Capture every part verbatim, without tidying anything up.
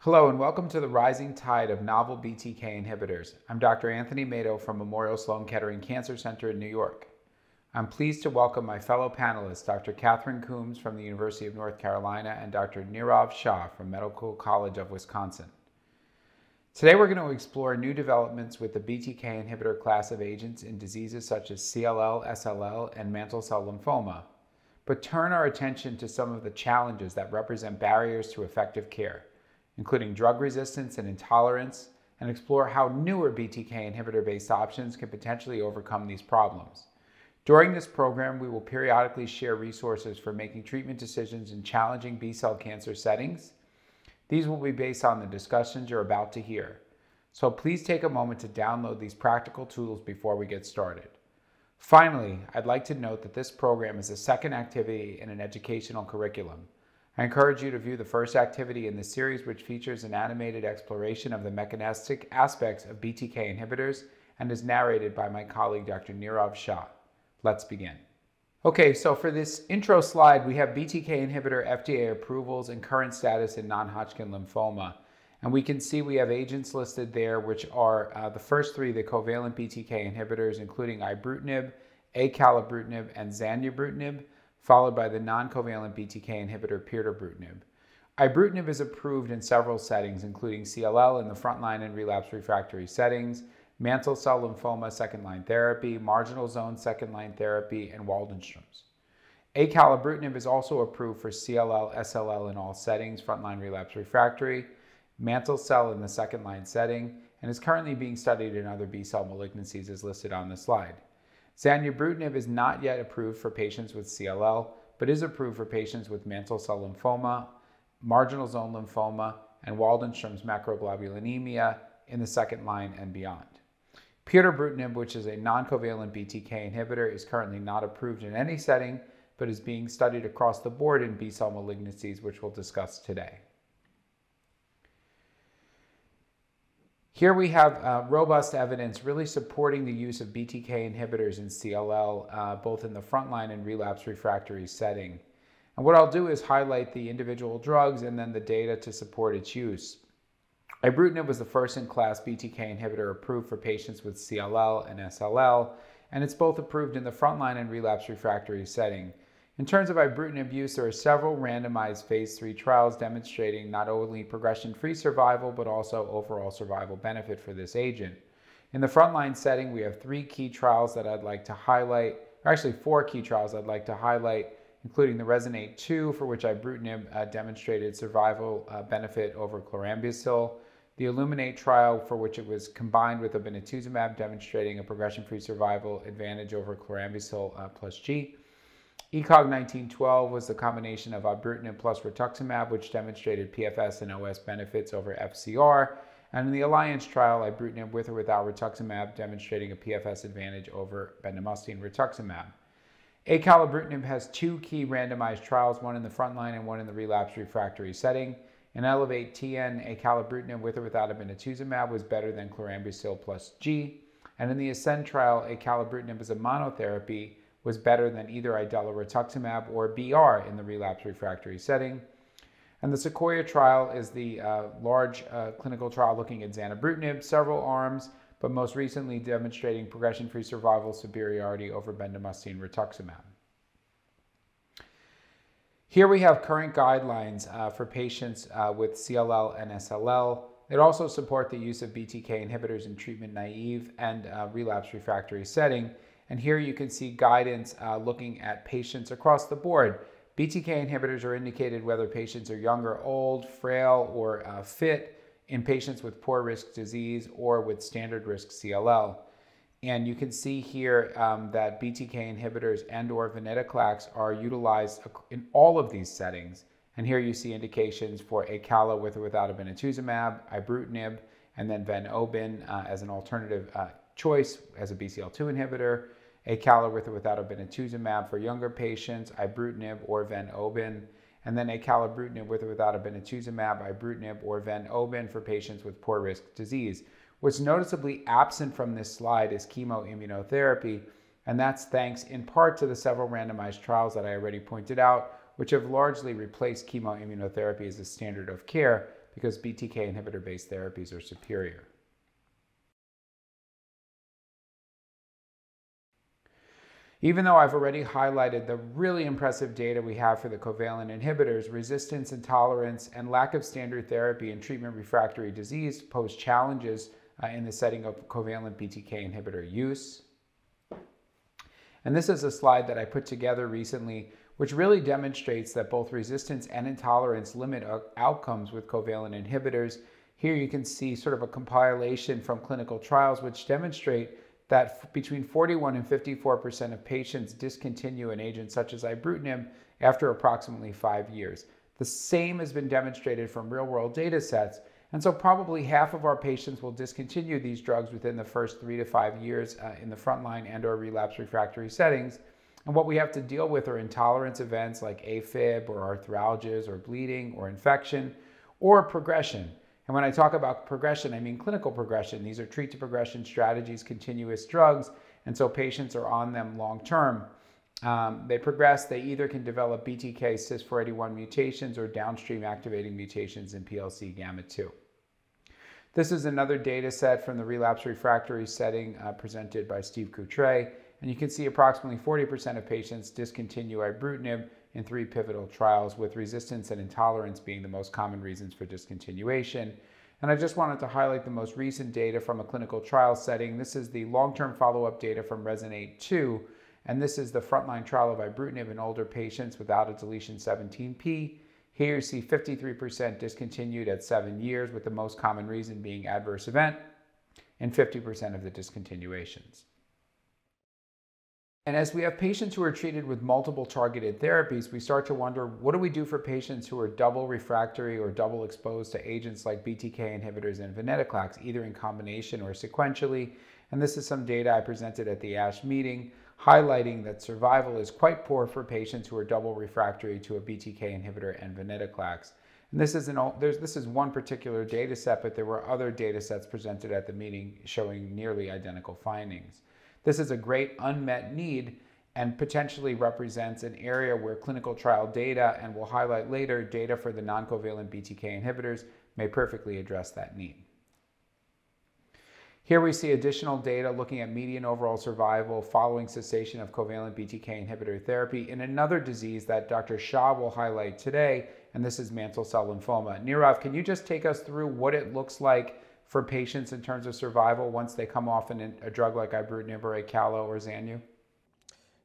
Hello and welcome to the Rising Tide of Novel B T K Inhibitors. I'm Doctor Anthony Mato from Memorial Sloan-Kettering Cancer Center in New York. I'm pleased to welcome my fellow panelists, Doctor Catherine Coombs from the University of North Carolina and Doctor Nirav Shah from Medical College of Wisconsin. Today we're going to explore new developments with the B T K inhibitor class of agents in diseases such as C L L, S L L, and mantle cell lymphoma, but turn our attention to some of the challenges that represent barriers to effective care, including drug resistance and intolerance, and explore how newer B T K inhibitor-based options can potentially overcome these problems. During this program, we will periodically share resources for making treatment decisions in challenging B-cell cancer settings. These will be based on the discussions you're about to hear. So please take a moment to download these practical tools before we get started. Finally, I'd like to note that this program is a second activity in an educational curriculum. I encourage you to view the first activity in this series, which features an animated exploration of the mechanistic aspects of B T K inhibitors and is narrated by my colleague, Doctor Nirav Shah. Let's begin. Okay, so for this intro slide, we have B T K inhibitor F D A approvals and current status in non-Hodgkin lymphoma. And we can see we have agents listed there, which are uh, the first three, the covalent B T K inhibitors, including ibrutinib, acalabrutinib, and zanubrutinib, followed by the non-covalent B T K inhibitor pirtobrutinib. Ibrutinib is approved in several settings, including C L L in the frontline and relapse refractory settings, mantle cell lymphoma second-line therapy, marginal zone second-line therapy, and Waldenstrom's. Acalabrutinib is also approved for C L L, S L L in all settings, frontline relapse refractory, mantle cell in the second-line setting, and is currently being studied in other B-cell malignancies as listed on the slide. Zanubrutinib is not yet approved for patients with C L L, but is approved for patients with mantle cell lymphoma, marginal zone lymphoma, and Waldenstrom's macroglobulinemia in the second-line and beyond. Pirtobrutinib, which is a non-covalent B T K inhibitor, is currently not approved in any setting, but is being studied across the board in B-cell malignancies, which we'll discuss today. Here we have uh, robust evidence really supporting the use of B T K inhibitors in C L L, uh, both in the frontline and relapse refractory setting. And what I'll do is highlight the individual drugs and then the data to support its use. Ibrutinib was the first-in-class B T K inhibitor approved for patients with C L L and S L L, and it's both approved in the frontline and relapse refractory setting. In terms of ibrutinib use, there are several randomized phase three trials demonstrating not only progression-free survival, but also overall survival benefit for this agent. In the frontline setting, we have three key trials that I'd like to highlight, or actually four key trials I'd like to highlight, including the Resonate two, for which ibrutinib uh, demonstrated survival uh, benefit over chlorambucil, the Illuminate trial, for which it was combined with obinutuzumab, demonstrating a progression-free survival advantage over chlorambucil uh, plus G. E COG nineteen twelve was the combination of ibrutinib plus rituximab, which demonstrated P F S and O S benefits over F C R. And in the Alliance trial, ibrutinib with or without rituximab, demonstrating a P F S advantage over bendamustine rituximab. Acalabrutinib has two key randomized trials, one in the frontline and one in the relapse refractory setting. In Elevate T N, acalabrutinib with or without obinutuzumab was better than chlorambucil plus G. And in the Ascend trial, acalabrutinib as a monotherapy was better than either idelalisib or B R in the relapse refractory setting. And the Sequoia trial is the uh, large uh, clinical trial looking at zanubrutinib, several arms, but most recently demonstrating progression-free survival superiority over bendamustine rituximab. Here we have current guidelines uh, for patients uh, with C L L and S L L. It also support the use of B T K inhibitors in treatment-naive and uh, relapse-refractory setting. And here you can see guidance uh, looking at patients across the board. B T K inhibitors are indicated whether patients are young or old, frail or uh, fit, in patients with poor risk disease or with standard risk C L L. And you can see here um, that B T K inhibitors and or venetoclax are utilized in all of these settings. And here you see indications for acala with or without obinutuzumab, ibrutinib, and then venobin uh, as an alternative uh, choice as a B C L two inhibitor, acala with or without obinutuzumab for younger patients, ibrutinib or venobin, and then acalabrutinib with or without obinutuzumab, ibrutinib, or venobin for patients with poor risk disease. What's noticeably absent from this slide is chemoimmunotherapy, and that's thanks in part to the several randomized trials that I already pointed out, which have largely replaced chemoimmunotherapy as a standard of care because B T K inhibitor-based therapies are superior. Even though I've already highlighted the really impressive data we have for the covalent inhibitors, resistance, intolerance, and lack of standard therapy in treatment refractory disease pose challenges uh, in the setting of covalent B T K inhibitor use. And this is a slide that I put together recently, which really demonstrates that both resistance and intolerance limit outcomes with covalent inhibitors. Here you can see sort of a compilation from clinical trials which demonstrate that between forty-one and fifty-four percent of patients discontinue an agent such as ibrutinib after approximately five years. The same has been demonstrated from real-world data sets, and so probably half of our patients will discontinue these drugs within the first three to five years uh, in the frontline and or relapse refractory settings. And what we have to deal with are intolerance events like AFib or arthralgias or bleeding or infection or progression. And when I talk about progression, I mean clinical progression. These are treat-to-progression strategies, continuous drugs, and so patients are on them long-term. Um, they progress, they either can develop B T K C Y S four eighty-one mutations or downstream activating mutations in P L C gamma two. This is another data set from the relapse refractory setting uh, presented by Steve Coutre, and you can see approximately forty percent of patients discontinue ibrutinib in three pivotal trials, with resistance and intolerance being the most common reasons for discontinuation. And I just wanted to highlight the most recent data from a clinical trial setting. This is the long-term follow-up data from Resonate two, and this is the frontline trial of ibrutinib in older patients without a deletion seventeen p. Here you see fifty-three percent discontinued at seven years, with the most common reason being adverse event, and fifty percent of the discontinuations. And as we have patients who are treated with multiple targeted therapies, we start to wonder, what do we do for patients who are double refractory or double exposed to agents like B T K inhibitors and venetoclax, either in combination or sequentially? And this is some data I presented at the ASH meeting, highlighting that survival is quite poor for patients who are double refractory to a B T K inhibitor and venetoclax. And this is, an, there's, this is one particular data set, but there were other data sets presented at the meeting showing nearly identical findings. This is a great unmet need and potentially represents an area where clinical trial data, and we'll highlight later, data for the non-covalent B T K inhibitors may perfectly address that need. Here we see additional data looking at median overall survival following cessation of covalent B T K inhibitor therapy in another disease that Doctor Shah will highlight today, and this is mantle cell lymphoma. Nirav, can you just take us through what it looks like for patients in terms of survival once they come off in a drug like ibrutinib or acala or Zanu?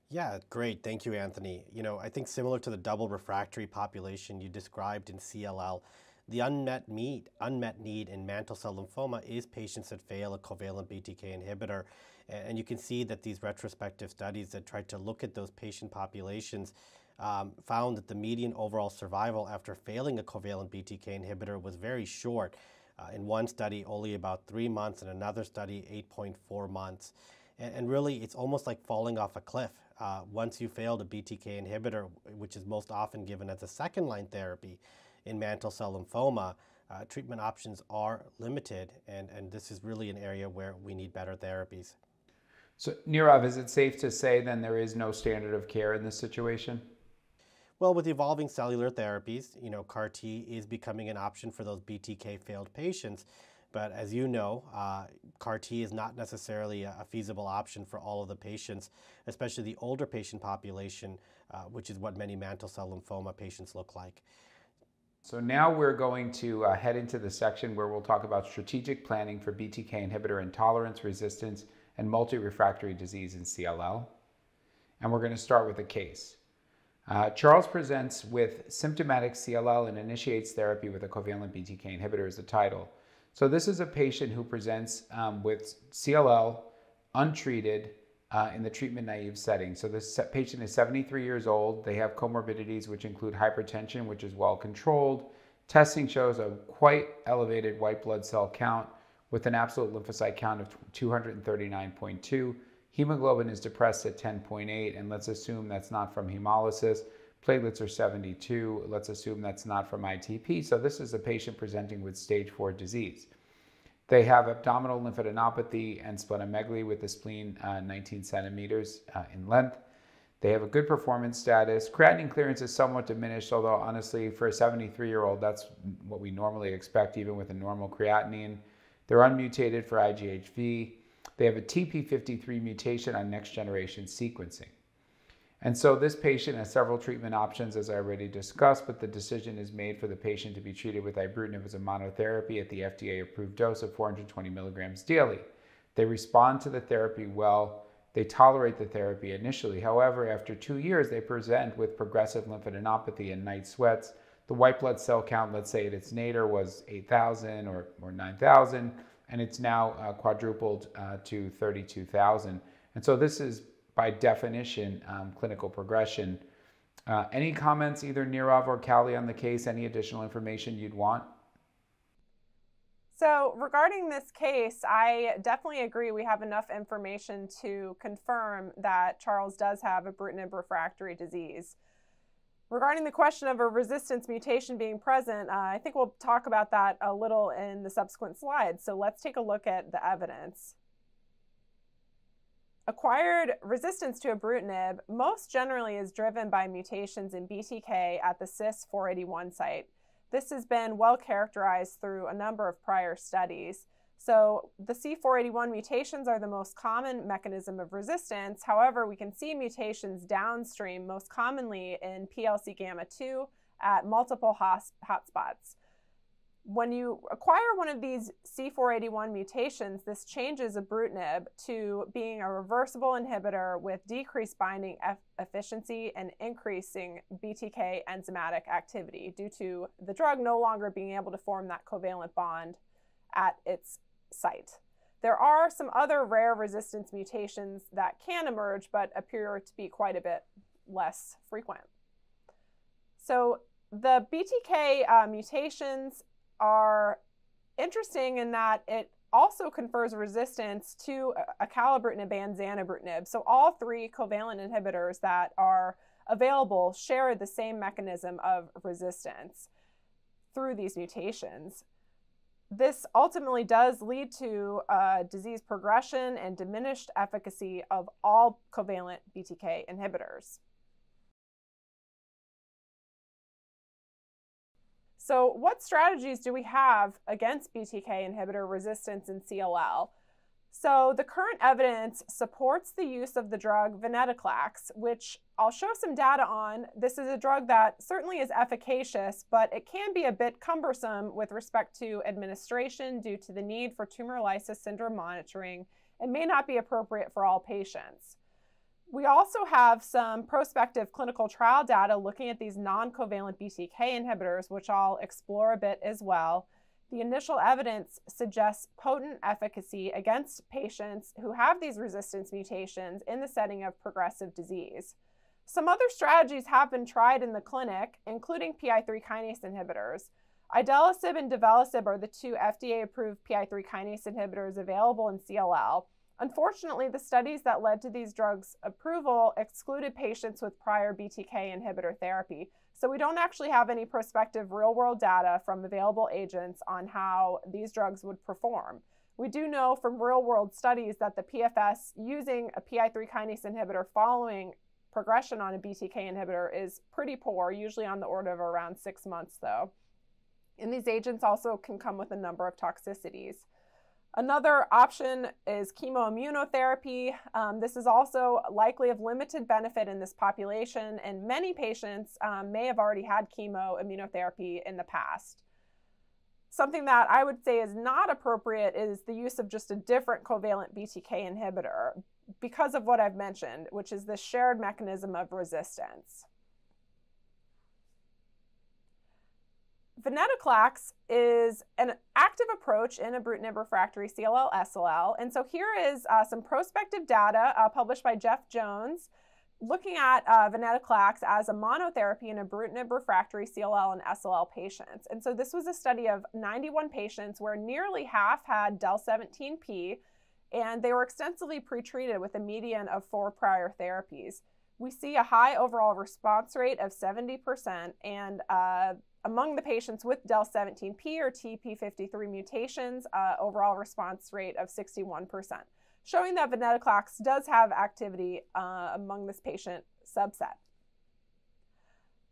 Yeah, great. Thank you, Anthony. You know, I think similar to the double refractory population you described in C L L, the unmet need, unmet need in mantle cell lymphoma is patients that fail a covalent B T K inhibitor. And you can see that these retrospective studies that tried to look at those patient populations um, found that the median overall survival after failing a covalent B T K inhibitor was very short. Uh, in one study, only about three months, in another study, eight point four months. And, and really, it's almost like falling off a cliff. Uh, once you failed a B T K inhibitor, which is most often given as a second-line therapy in mantle cell lymphoma, uh, treatment options are limited, and, and this is really an area where we need better therapies. So, Nirav, is it safe to say then there is no standard of care in this situation? Well, with evolving cellular therapies, you know, C A R T is becoming an option for those B T K failed patients. But as you know, uh, C A R T is not necessarily a feasible option for all of the patients, especially the older patient population, uh, which is what many mantle cell lymphoma patients look like. So now we're going to uh, head into the section where we'll talk about strategic planning for B T K inhibitor intolerance, resistance, and multi-refractory disease in C L L. And we're going to start with a case. Uh, Charles presents with symptomatic C L L and initiates therapy with a covalent B T K inhibitor is the title. So this is a patient who presents um, with C L L untreated uh, in the treatment-naive setting. So this patient is seventy-three years old. They have comorbidities, which include hypertension, which is well controlled. Testing shows a quite elevated white blood cell count with an absolute lymphocyte count of two hundred thirty-nine point two. Hemoglobin is depressed at ten point eight, and let's assume that's not from hemolysis. Platelets are seventy-two. Let's assume that's not from I T P. So this is a patient presenting with stage four disease. They have abdominal lymphadenopathy and splenomegaly with the spleen uh, nineteen centimeters uh, in length. They have a good performance status. Creatinine clearance is somewhat diminished, although honestly, for a seventy-three-year-old, that's what we normally expect, even with a normal creatinine. They're unmutated for I G H V. They have a T P fifty-three mutation on next-generation sequencing. And so this patient has several treatment options, as I already discussed, but the decision is made for the patient to be treated with ibrutinib as a monotherapy at the F D A-approved dose of four hundred twenty milligrams daily. They respond to the therapy well. They tolerate the therapy initially. However, after two years, they present with progressive lymphadenopathy and night sweats. The white blood cell count, let's say at its nadir, was eight thousand or, or nine thousand, and it's now uh, quadrupled uh, to thirty-two thousand. And so this is, by definition, um, clinical progression. Uh, any comments, either Nirav or Callie, on the case? Any additional information you'd want? So regarding this case, I definitely agree we have enough information to confirm that Charles does have ibrutinib refractory disease. Regarding the question of a resistance mutation being present, uh, I think we'll talk about that a little in the subsequent slides. So let's take a look at the evidence. Acquired resistance to ibrutinib most generally is driven by mutations in B T K at the C Y S four eighty-one site. This has been well characterized through a number of prior studies. So the C Y S four eighty-one mutations are the most common mechanism of resistance. However, we can see mutations downstream, most commonly in P L C gamma two at multiple hotspots. When you acquire one of these C Y S four eighty-one mutations, this changes ibrutinib to being a reversible inhibitor with decreased binding efficiency and increasing B T K enzymatic activity due to the drug no longer being able to form that covalent bond at its site. There are some other rare resistance mutations that can emerge but appear to be quite a bit less frequent. So the B T K uh, mutations are interesting in that it also confers resistance to acalabrutinib and zanubrutinib. So all three covalent inhibitors that are available share the same mechanism of resistance through these mutations. This ultimately does lead to uh, disease progression and diminished efficacy of all covalent B T K inhibitors. So what strategies do we have against B T K inhibitor resistance in C L L? So the current evidence supports the use of the drug venetoclax, which I'll show some data on. This is a drug that certainly is efficacious, but it can be a bit cumbersome with respect to administration due to the need for tumor lysis syndrome monitoring. It may not be appropriate for all patients. We also have some prospective clinical trial data looking at these non-covalent B T K inhibitors, which I'll explore a bit as well. The initial evidence suggests potent efficacy against patients who have these resistance mutations in the setting of progressive disease. Some other strategies have been tried in the clinic, including P I three kinase inhibitors. Idelalisib and Duvelisib are the two F D A-approved P I three kinase inhibitors available in C L L. Unfortunately, the studies that led to these drugs' approval excluded patients with prior B T K inhibitor therapy. So we don't actually have any prospective real-world data from available agents on how these drugs would perform. We do know from real-world studies that the P F S using a P I three kinase inhibitor following progression on a B T K inhibitor is pretty poor, usually on the order of around six months though. And these agents also can come with a number of toxicities. Another option is chemoimmunotherapy. Um, this is also likely of limited benefit in this population, and many patients um, may have already had chemoimmunotherapy in the past. Something that I would say is not appropriate is the use of just a different covalent B T K inhibitor because of what I've mentioned, which is the shared mechanism of resistance. Venetoclax is an active approach in ibrutinib refractory C L L S L L. And so here is uh, some prospective data uh, published by Jeff Jones looking at uh, venetoclax as a monotherapy in ibrutinib refractory C L L and S L L patients. And so this was a study of ninety-one patients where nearly half had del seventeen p, and they were extensively pretreated with a median of four prior therapies. We see a high overall response rate of seventy percent and uh, among the patients with del seventeen p or T P fifty-three mutations, uh, overall response rate of sixty-one percent, showing that venetoclax does have activity uh, among this patient subset.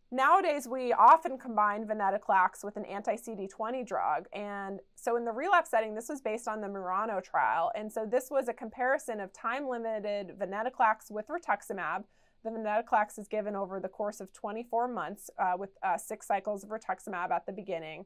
Nowadays, we often combine venetoclax with an anti C D twenty drug, and so in the relapse setting, this was based on the Murano trial, and so this was a comparison of time-limited venetoclax with rituximab. The venetoclax is given over the course of twenty-four months uh, with uh, six cycles of rituximab at the beginning.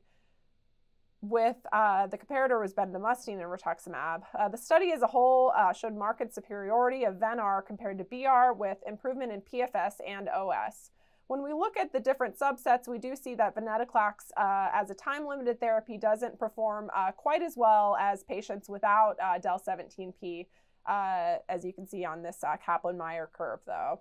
With uh, the comparator was bendamustine and rituximab. Uh, the study as a whole uh, showed marked superiority of Ven-R compared to B R with improvement in P F S and O S. When we look at the different subsets, we do see that venetoclax uh, as a time-limited therapy doesn't perform uh, quite as well as patients without uh, del seventeen p, uh, as you can see on this uh, Kaplan-Meier curve though.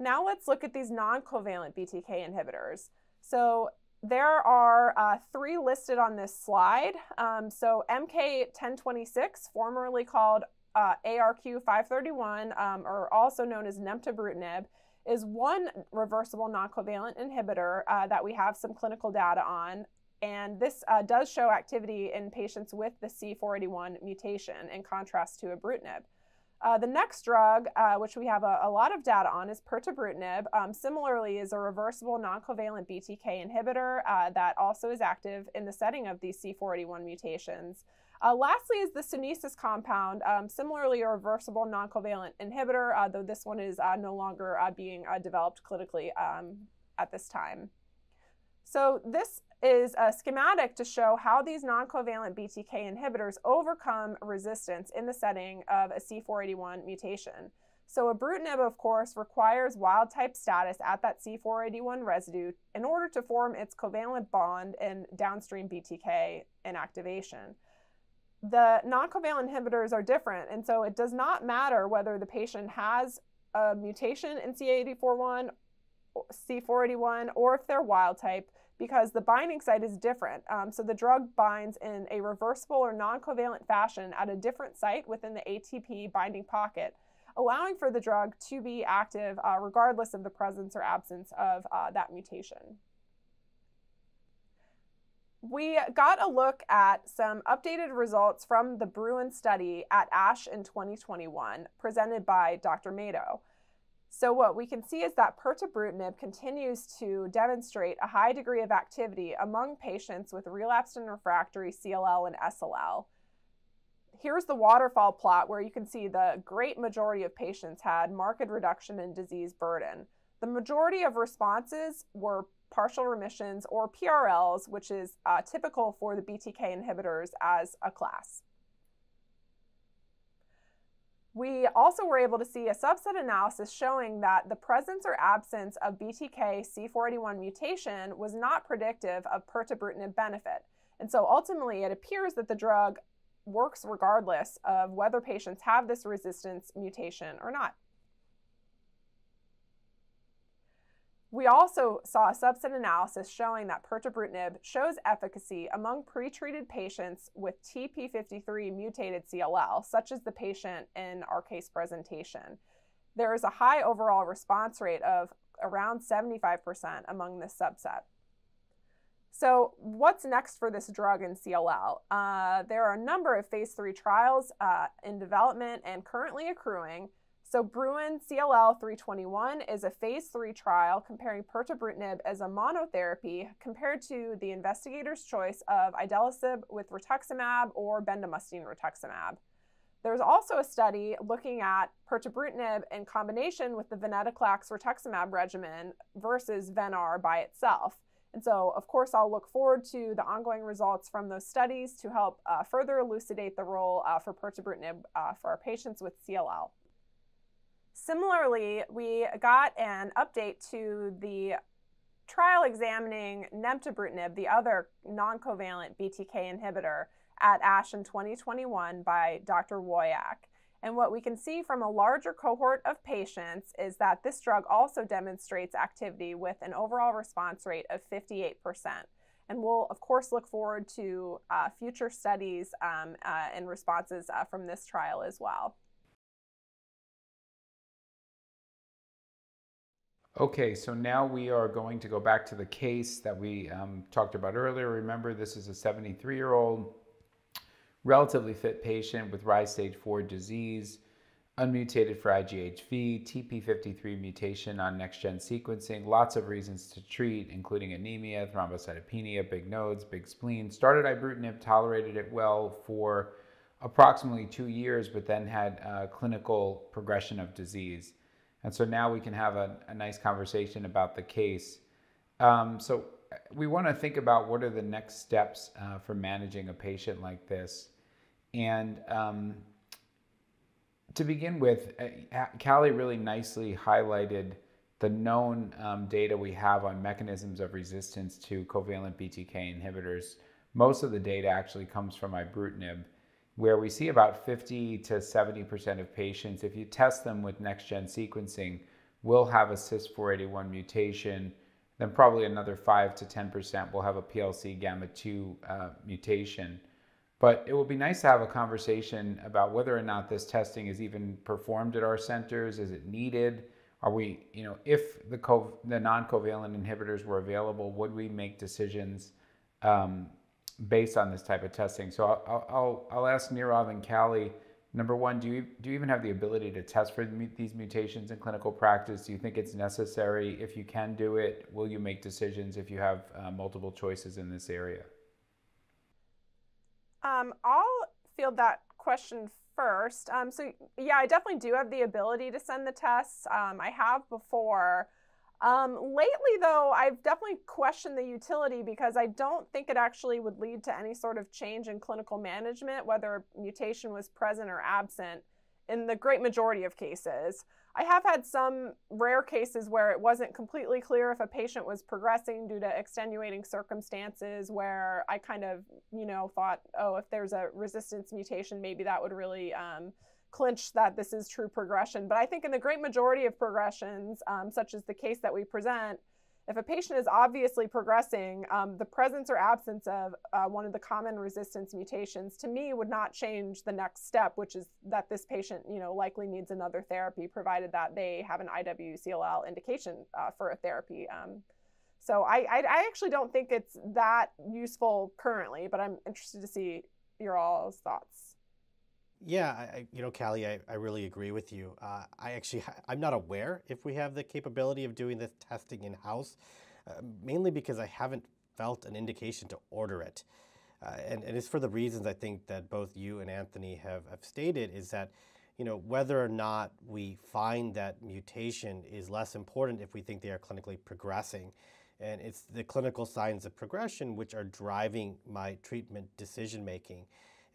Now let's look at these non-covalent B T K inhibitors. So there are uh, three listed on this slide. Um, so M K ten twenty-six, formerly called uh, A R Q five thirty-one, um, or also known as nemtabrutinib, is one reversible non-covalent inhibitor uh, that we have some clinical data on. And this uh, does show activity in patients with the C four eighty-one mutation in contrast to ibrutinib. Uh, the next drug, uh, which we have a, a lot of data on, is pirtobrutinib. Um, similarly, is a reversible non-covalent B T K inhibitor uh, that also is active in the setting of these C four eighty-one mutations. Uh, lastly is the Sunesis compound, um, similarly a reversible non-covalent inhibitor, uh, though this one is uh, no longer uh, being uh, developed clinically um, at this time. So this is a schematic to show how these non-covalent B T K inhibitors overcome resistance in the setting of a C four eighty-one mutation. So ibrutinib, of course, requires wild-type status at that C four eighty-one residue in order to form its covalent bond and downstream B T K inactivation. The non-covalent inhibitors are different, and so it does not matter whether the patient has a mutation in C four eighty-one or if they're wild-type, because the binding site is different. Um, so the drug binds in a reversible or non-covalent fashion at a different site within the A T P binding pocket, allowing for the drug to be active uh, regardless of the presence or absence of uh, that mutation. We got a look at some updated results from the Bruin study at ASH in twenty twenty-one, presented by Doctor Mato. So what we can see is that pirtobrutinib continues to demonstrate a high degree of activity among patients with relapsed and refractory C L L and S L L. Here's the waterfall plot where you can see the great majority of patients had marked reduction in disease burden. The majority of responses were partial remissions or P R Ls, which is uh, typical for the B T K inhibitors as a class. We also were able to see a subset analysis showing that the presence or absence of B T K C four eighty-one mutation was not predictive of pirtobrutinib benefit. And so ultimately it appears that the drug works regardless of whether patients have this resistance mutation or not. We also saw a subset analysis showing that pirtobrutinib shows efficacy among pretreated patients with T P fifty-three mutated C L L, such as the patient in our case presentation. There is a high overall response rate of around seventy-five percent among this subset. So what's next for this drug in C L L? Uh, there are a number of phase three trials uh, in development and currently accruing. So Bruin C L L three twenty-one is a phase three trial comparing pirtobrutinib as a monotherapy compared to the investigator's choice of idelalisib with rituximab or bendamustine rituximab. There's also a study looking at pirtobrutinib in combination with the venetoclax rituximab regimen versus Ven-R by itself. And so, of course, I'll look forward to the ongoing results from those studies to help uh, further elucidate the role uh, for pirtobrutinib uh, for our patients with C L L. Similarly, we got an update to the trial examining nemtabrutinib, the other non-covalent B T K inhibitor, at ASH in twenty twenty-one by Doctor Woyak. And what we can see from a larger cohort of patients is that this drug also demonstrates activity with an overall response rate of fifty-eight percent. And we'll, of course, look forward to uh, future studies um, uh, and responses uh, from this trial as well. Okay, so now we are going to go back to the case that we um, talked about earlier. Remember, this is a seventy-three-year-old, relatively fit patient with R I S E stage four disease, unmutated for I G H V, T P fifty-three mutation on next-gen sequencing, lots of reasons to treat, including anemia, thrombocytopenia, big nodes, big spleen. Started ibrutinib, tolerated it well for approximately two years, but then had uh, clinical progression of disease. And so now we can have a, a nice conversation about the case. Um, so we want to think about what are the next steps uh, for managing a patient like this. And um, to begin with, uh, Callie really nicely highlighted the known um, data we have on mechanisms of resistance to covalent B T K inhibitors. Most of the data actually comes from ibrutinib, where we see about fifty to seventy percent of patients, if you test them with next-gen sequencing, will have a C Y S four eighty-one mutation. Then probably another five to ten percent will have a P L C gamma two uh, mutation. But it will be nice to have a conversation about whether or not this testing is even performed at our centers. Is it needed? Are we, you know, if the, co the non-covalent inhibitors were available, would we make decisions um, based on this type of testing? So I'll, I'll, I'll ask Nirav and Callie, number one, do you, do you even have the ability to test for these mutations in clinical practice? Do you think it's necessary? If you can do it, will you make decisions if you have uh, multiple choices in this area? Um, I'll field that question first. Um, so yeah, I definitely do have the ability to send the tests. Um, I have before. Um, lately, though, I've definitely questioned the utility because I don't think it actually would lead to any sort of change in clinical management, whether a mutation was present or absent in the great majority of cases. I have had some rare cases where it wasn't completely clear if a patient was progressing due to extenuating circumstances where I kind of, you know, thought, oh, if there's a resistance mutation, maybe that would really um, clinch that this is true progression. But I think in the great majority of progressions, um, such as the case that we present, if a patient is obviously progressing, um, the presence or absence of uh, one of the common resistance mutations to me would not change the next step, which is that this patient, you know, likely needs another therapy, provided that they have an I W C L L indication uh, for a therapy. Um, so I, I, I actually don't think it's that useful currently, but I'm interested to see your all's thoughts. Yeah, I, you know, Callie, I, I really agree with you. Uh, I actually, I'm not aware if we have the capability of doing this testing in-house, uh, mainly because I haven't felt an indication to order it. Uh, and, and it's for the reasons I think that both you and Anthony have, have stated, is that, you know, whether or not we find that mutation is less important if we think they are clinically progressing. And it's the clinical signs of progression which are driving my treatment decision-making.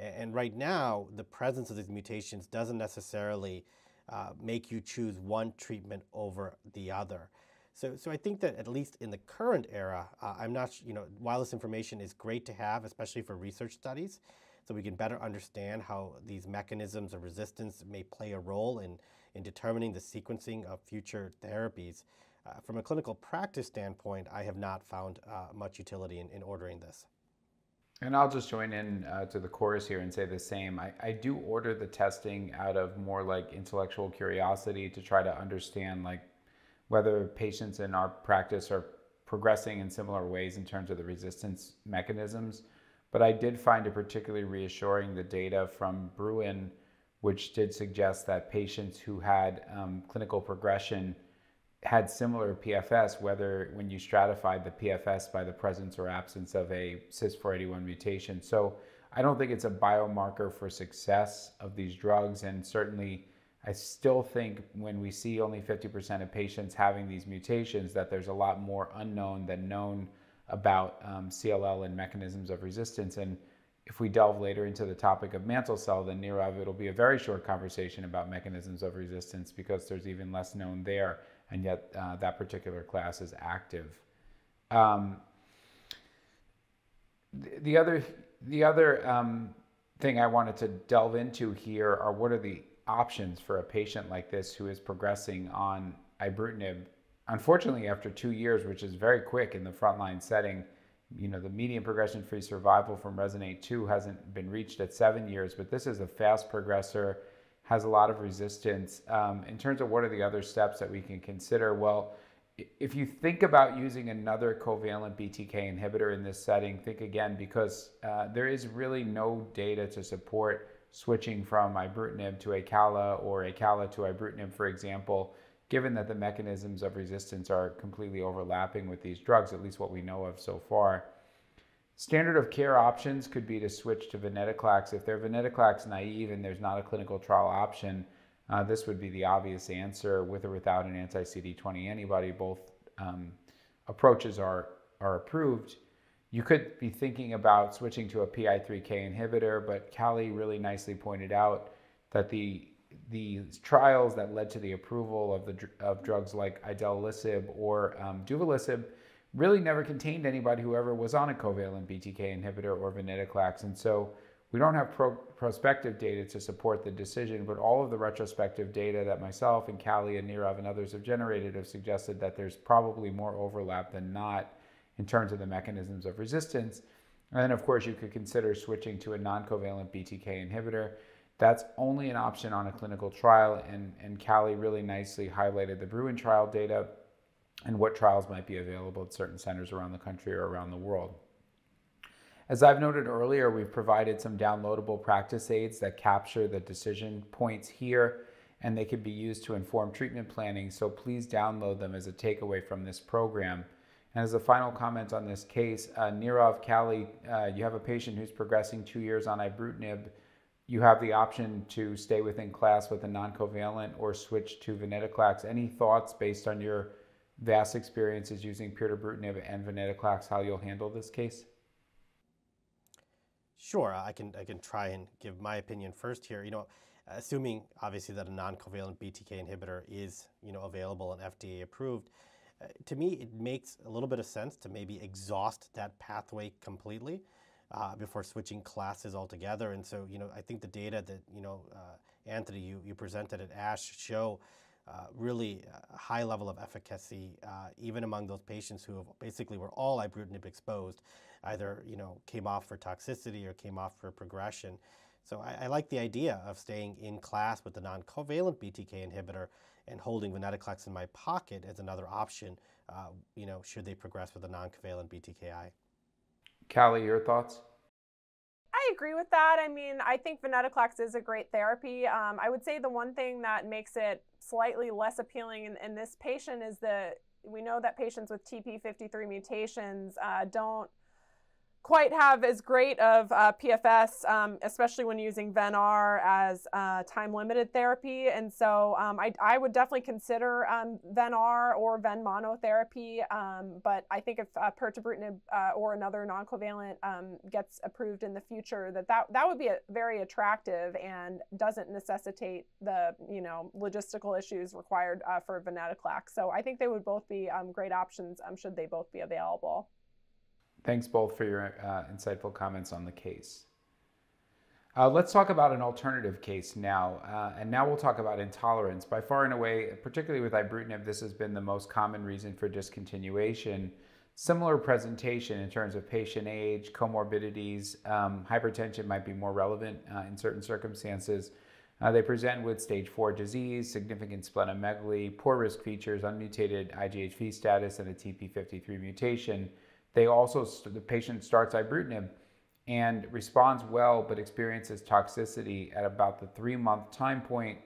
And right now, the presence of these mutations doesn't necessarily uh, make you choose one treatment over the other. So, so I think that at least in the current era, uh, I'm not, you know, while this information is great to have, especially for research studies, so we can better understand how these mechanisms of resistance may play a role in, in determining the sequencing of future therapies. Uh, from a clinical practice standpoint, I have not found uh, much utility in, in ordering this. And I'll just join in uh, to the chorus here and say the same. I, I do order the testing out of more like intellectual curiosity to try to understand like whether patients in our practice are progressing in similar ways in terms of the resistance mechanisms. But I did find it particularly reassuring the data from Bruin, which did suggest that patients who had um, clinical progression had similar P F S, whether when you stratified the P F S by the presence or absence of a C Y S four eighty-one mutation. So I don't think it's a biomarker for success of these drugs. And certainly, I still think when we see only fifty percent of patients having these mutations, that there's a lot more unknown than known about um, C L L and mechanisms of resistance. And if we delve later into the topic of mantle cell, then Nirav, it'll be a very short conversation about mechanisms of resistance because there's even less known there. And yet uh, that particular class is active. Um, the, the other, the other um, thing I wanted to delve into here are what are the options for a patient like this who is progressing on ibrutinib. Unfortunately, after two years, which is very quick in the frontline setting, you know, the median progression-free survival from Resonate two hasn't been reached at seven years, but this is a fast progressor. Has a lot of resistance. Um, in terms of what are the other steps that we can consider, well, if you think about using another covalent B T K inhibitor in this setting, think again, because uh, there is really no data to support switching from ibrutinib to acala or acala to ibrutinib, for example, given that the mechanisms of resistance are completely overlapping with these drugs, at least what we know of so far. Standard of care options could be to switch to venetoclax. If they're venetoclax naive and there's not a clinical trial option, uh, this would be the obvious answer with or without an anti-C D twenty antibody. Both um, approaches are, are approved. You could be thinking about switching to a P I three K inhibitor, but Callie really nicely pointed out that the the trials that led to the approval of the of drugs like idelalisib or um, duvelisib really never contained anybody who ever was on a covalent B T K inhibitor or venetoclax. And so we don't have pro prospective data to support the decision, but all of the retrospective data that myself and Callie and Nirav and others have generated have suggested that there's probably more overlap than not in terms of the mechanisms of resistance. And then of course you could consider switching to a non-covalent B T K inhibitor. That's only an option on a clinical trial, and, and Callie really nicely highlighted the Bruin trial data and what trials might be available at certain centers around the country or around the world. As I've noted earlier, we've provided some downloadable practice aids that capture the decision points here, and they can be used to inform treatment planning, so please download them as a takeaway from this program. And as a final comment on this case, uh, Nirav, Callie, uh, you have a patient who's progressing two years on ibrutinib. You have the option to stay within class with a non-covalent or switch to venetoclax. Any thoughts based on your vast experiences using pirtobrutinib and venetoclax, how you'll handle this case? Sure, I can, I can try and give my opinion first here. You know, assuming obviously that a non-covalent B T K inhibitor is, you know, available and F D A approved, uh, to me it makes a little bit of sense to maybe exhaust that pathway completely. Uh, before switching classes altogether. And so, you know, I think the data that, you know, uh, Anthony, you, you presented at ASH show uh, really a high level of efficacy, uh, even among those patients who have basically were all ibrutinib exposed, either, you know, came off for toxicity or came off for progression. So I, I like the idea of staying in class with the non-covalent B T K inhibitor and holding venetoclax in my pocket as another option, uh, you know, should they progress with a non-covalent B T K I. Callie, your thoughts? I agree with that. I mean, I think venetoclax is a great therapy. Um, I would say the one thing that makes it slightly less appealing in, in this patient is that we know that patients with T P fifty-three mutations uh, don't quite have as great of uh, P F S, um, especially when using Ven-R as uh, time-limited therapy. And so um, I, I would definitely consider um, Ven-R or Ven monotherapy, um, but I think if uh, pirtobrutinib uh, or another non-covalent um, gets approved in the future, that that, that would be a, very attractive and doesn't necessitate the, you know, logistical issues required uh, for venetoclax. So I think they would both be um, great options um, should they both be available. Thanks both for your uh, insightful comments on the case. Uh, let's talk about an alternative case now, uh, and now we'll talk about intolerance. By far and away, particularly with ibrutinib, this has been the most common reason for discontinuation. Similar presentation in terms of patient age, comorbidities, um, hypertension might be more relevant uh, in certain circumstances. Uh, they present with stage four disease, significant splenomegaly, poor risk features, unmutated I G H V status, and a T P fifty-three mutation. They also, the patient starts ibrutinib and responds well, but experiences toxicity at about the three month time point.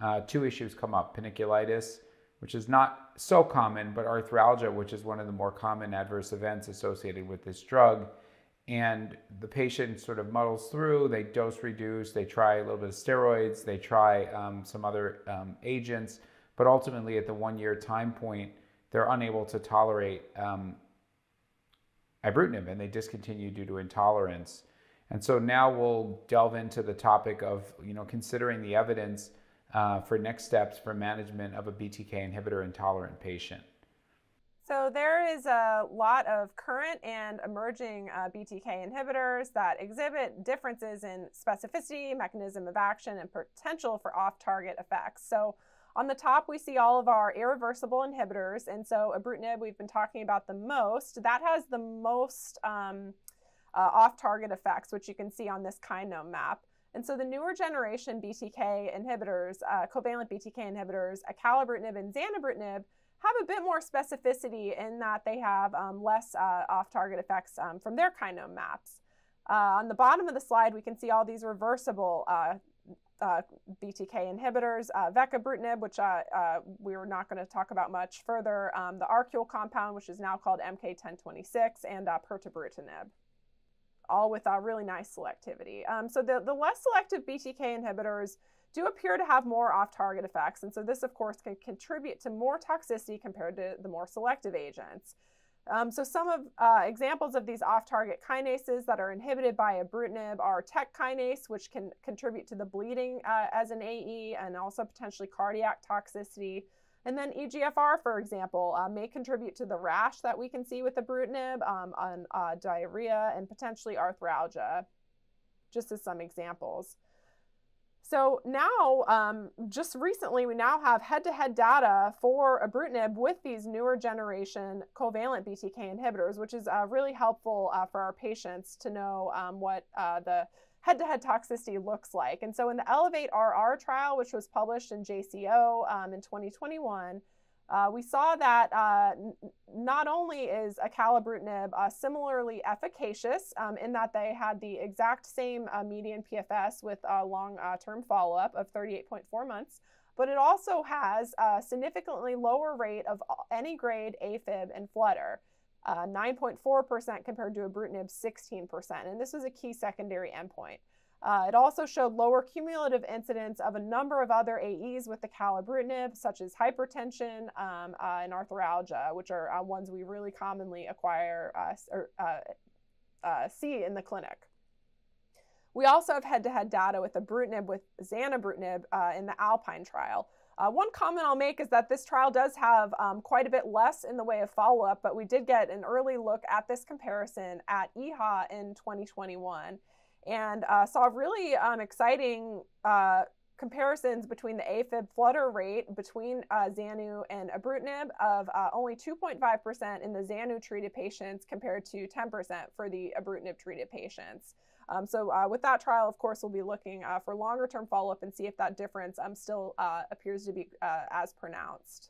Uh, two issues come up, paniculitis, which is not so common, but arthralgia, which is one of the more common adverse events associated with this drug. And the patient sort of muddles through, they dose reduce, they try a little bit of steroids, they try um, some other um, agents, but ultimately at the one year time point, they're unable to tolerate um, ibrutinib, and they discontinue due to intolerance. And so now we'll delve into the topic of, you know, considering the evidence uh, for next steps for management of a B T K inhibitor intolerant patient. So there is a lot of current and emerging uh, B T K inhibitors that exhibit differences in specificity, mechanism of action, and potential for off-target effects. So on the top, we see all of our irreversible inhibitors, and so ibrutinib we've been talking about the most. That has the most um, uh, off-target effects, which you can see on this kinome map. And so the newer generation B T K inhibitors, uh, covalent B T K inhibitors, acalabrutinib and zanubrutinib, have a bit more specificity in that they have um, less uh, off-target effects um, from their kinome maps. Uh, on the bottom of the slide, we can see all these reversible uh, uh, B T K inhibitors, uh, venetoclax, which uh, uh, we were not going to talk about much further, um, the R-CHOP compound, which is now called M K ten twenty-six, and uh, pirtobrutinib, all with uh, really nice selectivity. Um, so the, the less selective B T K inhibitors do appear to have more off-target effects, and so this, of course, can contribute to more toxicity compared to the more selective agents. Um, so some of uh, examples of these off-target kinases that are inhibited by ibrutinib are T E C kinase, which can contribute to the bleeding uh, as an A E and also potentially cardiac toxicity. And then E G F R, for example, uh, may contribute to the rash that we can see with ibrutinib, um, on uh, diarrhea and potentially arthralgia, just as some examples. So now, um, just recently, we now have head-to-head data for ibrutinib with these newer generation covalent B T K inhibitors, which is uh, really helpful uh, for our patients to know um, what uh, the head-to-head toxicity looks like. And so in the ELEVATE-R R trial, which was published in J C O um, in twenty twenty-one, uh, we saw that uh, not only is acalabrutinib uh, similarly efficacious um, in that they had the exact same uh, median P F S with uh, long-term uh, follow-up of thirty-eight point four months, but it also has a significantly lower rate of any grade AFib and flutter. nine point four percent uh, compared to ibrutinib's sixteen percent, and this was a key secondary endpoint. Uh, it also showed lower cumulative incidence of a number of other A Es with the acalabrutinib, such as hypertension um, uh, and arthralgia, which are uh, ones we really commonly acquire uh, or uh, uh, see in the clinic. We also have head-to-head data with ibrutinib with zanubrutinib uh, in the Alpine trial. Uh, one comment I'll make is that this trial does have um, quite a bit less in the way of follow-up, but we did get an early look at this comparison at E H A in twenty twenty-one and uh, saw really um, exciting uh, comparisons between the AFib flutter rate between uh, Zanu and ibrutinib of uh, only two point five percent in the Zanu-treated patients compared to ten percent for the ibrutinib-treated patients. Um, so uh, with that trial, of course, we'll be looking uh, for longer-term follow-up and see if that difference um, still uh, appears to be uh, as pronounced.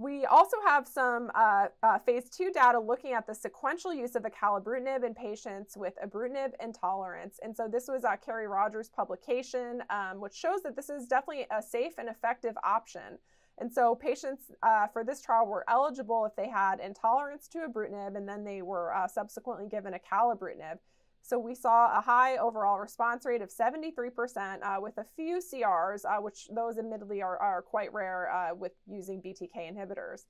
We also have some uh, uh, phase two data looking at the sequential use of acalabrutinib in patients with ibrutinib intolerance. And so this was uh, Carrie Rogers' publication, um, which shows that this is definitely a safe and effective option. And so patients uh, for this trial were eligible if they had intolerance to ibrutinib, and then they were uh, subsequently given acalabrutinib. So we saw a high overall response rate of seventy-three percent uh, with a few C Rs, uh, which those admittedly are, are quite rare uh, with using B T K inhibitors.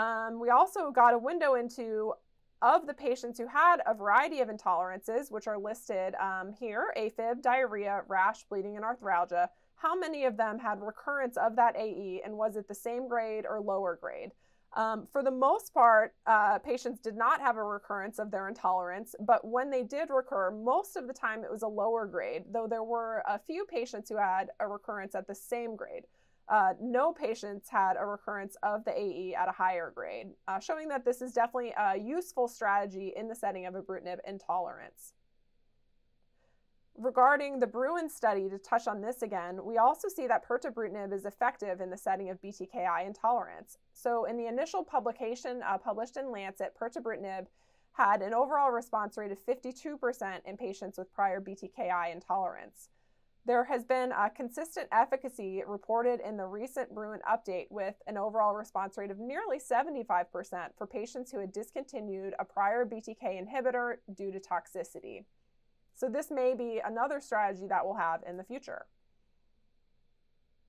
Um, we also got a window into of the patients who had a variety of intolerances, which are listed um, here, AFib, diarrhea, rash, bleeding, and arthralgia. How many of them had recurrence of that A E, and was it the same grade or lower grade? Um, for the most part, uh, patients did not have a recurrence of their intolerance, but when they did recur, most of the time it was a lower grade, though there were a few patients who had a recurrence at the same grade. Uh, no patients had a recurrence of the A E at a higher grade, uh, showing that this is definitely a useful strategy in the setting of ibrutinib intolerance. Regarding the Bruin study, to touch on this again, we also see that pirtobrutinib is effective in the setting of B T K I intolerance. So in the initial publication uh, published in Lancet, pirtobrutinib had an overall response rate of fifty-two percent in patients with prior B T K I intolerance. There has been a consistent efficacy reported in the recent Bruin update with an overall response rate of nearly seventy-five percent for patients who had discontinued a prior B T K inhibitor due to toxicity. So this may be another strategy that we'll have in the future.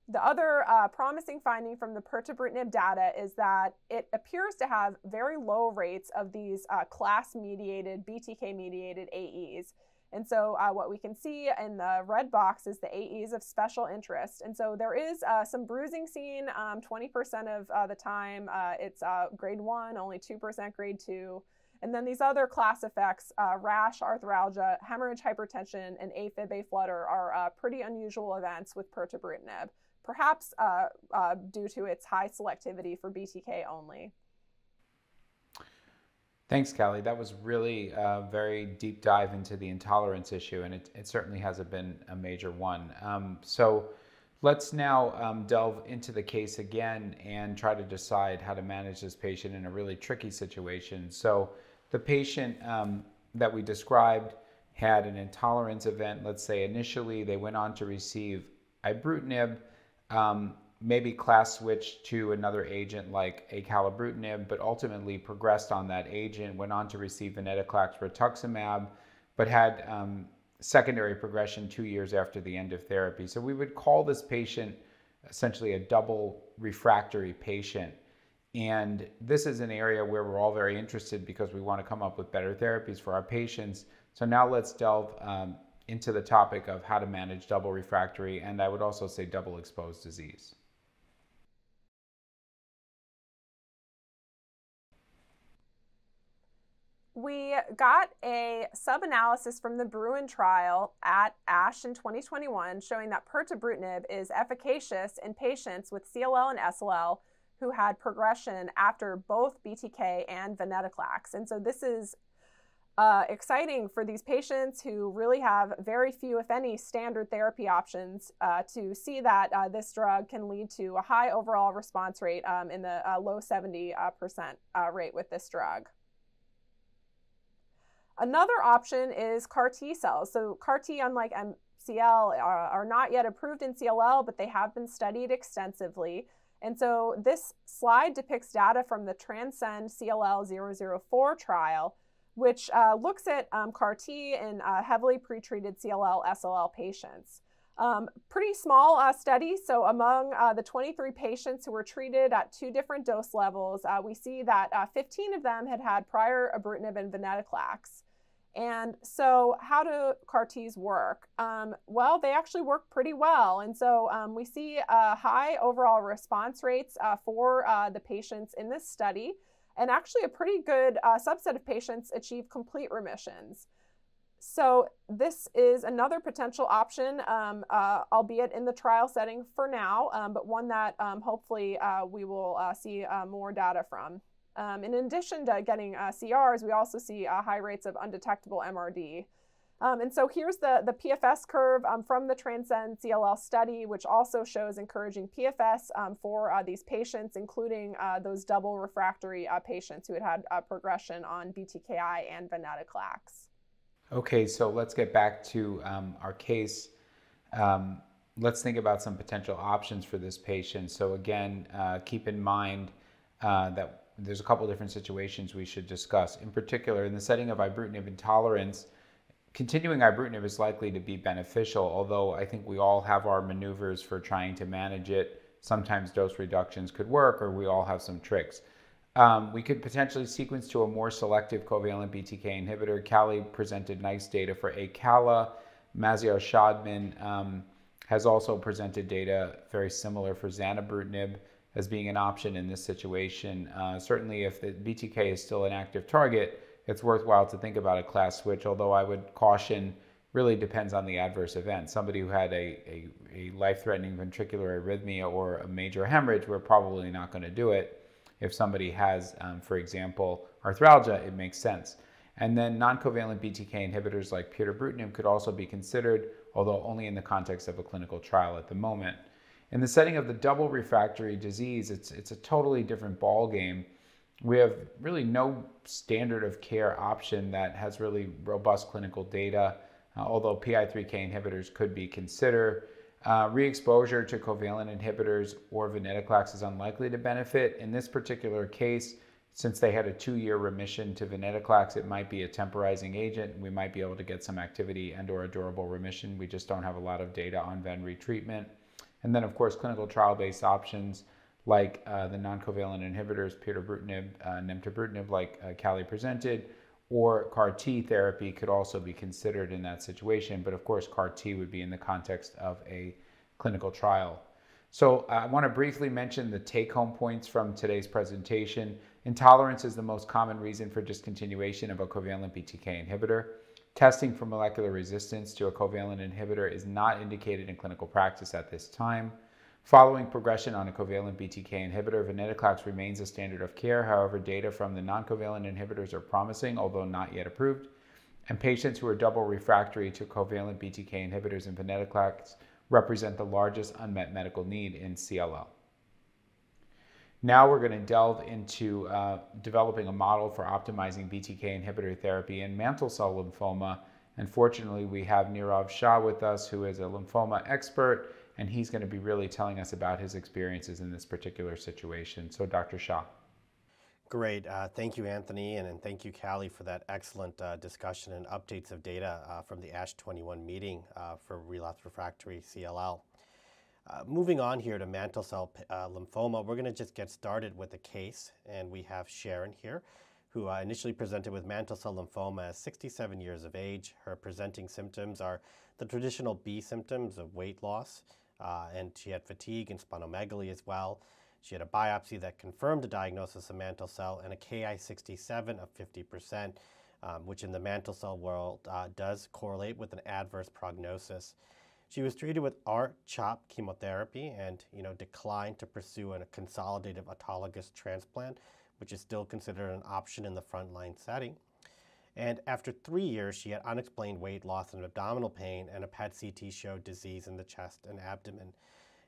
The other uh, promising finding from the pirtobrutinib data is that it appears to have very low rates of these uh, class-mediated, B T K-mediated A Es. And so uh, what we can see in the red box is the A Es of special interest. And so there is uh, some bruising seen, um, twenty percent of uh, the time uh, it's uh, grade one, only two percent grade two. And then these other class effects, uh, rash, arthralgia, hemorrhage, hypertension, and AFib, A-flutter are uh, pretty unusual events with pirtobrutinib, perhaps uh, uh, due to its high selectivity for B T K only. Thanks, Callie. That was really a very deep dive into the intolerance issue, and it, it certainly hasn't been a major one. Um, so Let's now um, delve into the case again and try to decide how to manage this patient in a really tricky situation. So the patient um, that we described had an intolerance event. Let's say initially they went on to receive ibrutinib, um, maybe class switched to another agent like acalabrutinib, but ultimately progressed on that agent, went on to receive venetoclax rituximab, but had um, secondary progression two years after the end of therapy. So we would call this patient essentially a double refractory patient. And this is an area where we're all very interested because we want to come up with better therapies for our patients. So now let's delve um, into the topic of how to manage double refractory, and I would also say double exposed disease. We got a sub-analysis from the Bruin trial at ASH in twenty twenty-one showing that pirtobrutinib is efficacious in patients with C L L and S L L who had progression after both B T K and venetoclax. And so this is uh, exciting for these patients who really have very few, if any, standard therapy options uh, to see that uh, this drug can lead to a high overall response rate um, in the uh, low seventy percent uh, uh, rate with this drug. Another option is C A R T cells. So C A R T, unlike M C L, are, are not yet approved in C L L, but they have been studied extensively. And so this slide depicts data from the Transcend C L L zero zero four trial, which uh, looks at um, C A R T in uh, heavily pretreated C L L S L L patients. Um, pretty small uh, study, so among uh, the twenty-three patients who were treated at two different dose levels, uh, we see that uh, fifteen of them had had prior ibrutinib and venetoclax. And so how do C A R Ts work? Um, well, they actually work pretty well. And so um, we see uh, high overall response rates uh, for uh, the patients in this study, and actually a pretty good uh, subset of patients achieve complete remissions. So this is another potential option, um, uh, albeit in the trial setting for now, um, but one that um, hopefully uh, we will uh, see uh, more data from. Um, in addition to getting uh, C Rs, we also see uh, high rates of undetectable M R D. Um, and so here's the, the P F S curve um, from the Transcend C L L study, which also shows encouraging P F S um, for uh, these patients, including uh, those double refractory uh, patients who had had uh, progression on B T K I and venetoclax. Okay, so let's get back to um, our case. Um, let's think about some potential options for this patient. So again, uh, keep in mind uh, that there's a couple different situations we should discuss. In particular, in the setting of ibrutinib intolerance, continuing ibrutinib is likely to be beneficial, although I think we all have our maneuvers for trying to manage it. Sometimes dose reductions could work, or we all have some tricks. Um, we could potentially sequence to a more selective covalent B T K inhibitor. Cali presented nice data for Acala. Maziar Shadman um, has also presented data very similar for zanubrutinib as being an option in this situation. Uh, certainly if the B T K is still an active target, it's worthwhile to think about a class switch, although I would caution really depends on the adverse event. Somebody who had a, a, a life-threatening ventricular arrhythmia or a major hemorrhage, we're probably not gonna do it. If somebody has, um, for example, arthralgia, it makes sense. And then non-covalent B T K inhibitors like pirtobrutinib could also be considered, although only in the context of a clinical trial at the moment. In the setting of the double refractory disease, it's, it's a totally different ball game. We have really no standard of care option that has really robust clinical data, uh, although P I three K inhibitors could be considered. Uh, re-exposure to covalent inhibitors or venetoclax is unlikely to benefit. In this particular case, since they had a two-year remission to venetoclax, it might be a temporizing agent. We might be able to get some activity and or a durable remission. We just don't have a lot of data on ven retreatment. And then, of course, clinical trial-based options like uh, the non-covalent inhibitors, pirtobrutinib, uh, nemtabrutinib, like uh, Cali presented, or C A R T therapy could also be considered in that situation. But of course, C A R T would be in the context of a clinical trial. So I want to briefly mention the take-home points from today's presentation. Intolerance is the most common reason for discontinuation of a covalent B T K inhibitor. Testing for molecular resistance to a covalent inhibitor is not indicated in clinical practice at this time. Following progression on a covalent B T K inhibitor, venetoclax remains a standard of care. However, data from the non-covalent inhibitors are promising, although not yet approved. And patients who are double refractory to covalent B T K inhibitors and venetoclax represent the largest unmet medical need in C L L. Now we're going to delve into uh, developing a model for optimizing B T K inhibitor therapy in mantle cell lymphoma. And fortunately, we have Nirav Shah with us, who is a lymphoma expert, and he's going to be really telling us about his experiences in this particular situation. So Doctor Shah. Great. Uh, thank you, Anthony, and, and thank you, Callie, for that excellent uh, discussion and updates of data uh, from the ASH twenty-one meeting uh, for relapsed refractory C L L. Uh, moving on here to mantle cell uh, lymphoma, we're going to just get started with a case, and we have Sharon here, who uh, initially presented with mantle cell lymphoma at sixty-seven years of age. Her presenting symptoms are the traditional B symptoms of weight loss, uh, and she had fatigue and splenomegaly as well. She had a biopsy that confirmed a diagnosis of mantle cell and a K I sixty-seven of fifty percent, um, which in the mantle cell world uh, does correlate with an adverse prognosis. She was treated with R CHOP chemotherapy and, you know, declined to pursue a consolidative autologous transplant, which is still considered an option in the frontline setting. And after three years, she had unexplained weight loss and abdominal pain, and a P E T C T showed disease in the chest and abdomen.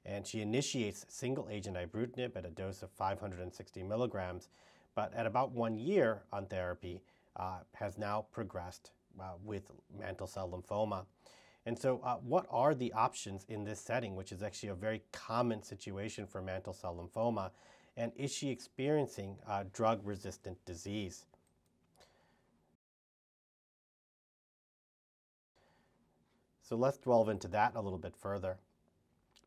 And she initiates single-agent ibrutinib at a dose of five hundred sixty milligrams, but at about one year on therapy, uh, has now progressed uh, with mantle cell lymphoma. And so uh, what are the options in this setting, which is actually a very common situation for mantle cell lymphoma, and is she experiencing uh, drug-resistant disease? So let's delve into that a little bit further.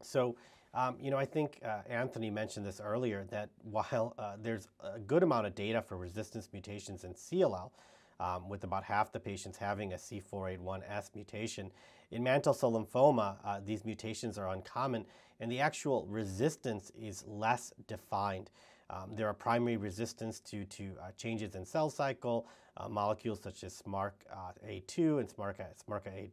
So, um, you know, I think uh, Anthony mentioned this earlier, that while uh, there's a good amount of data for resistance mutations in C L L, um, with about half the patients having a C four eighty-one S mutation, in mantle cell lymphoma, uh, these mutations are uncommon, and the actual resistance is less defined. Um, there are primary resistance due to uh, changes in cell cycle, uh, molecules such as SMARCA two and SMARCA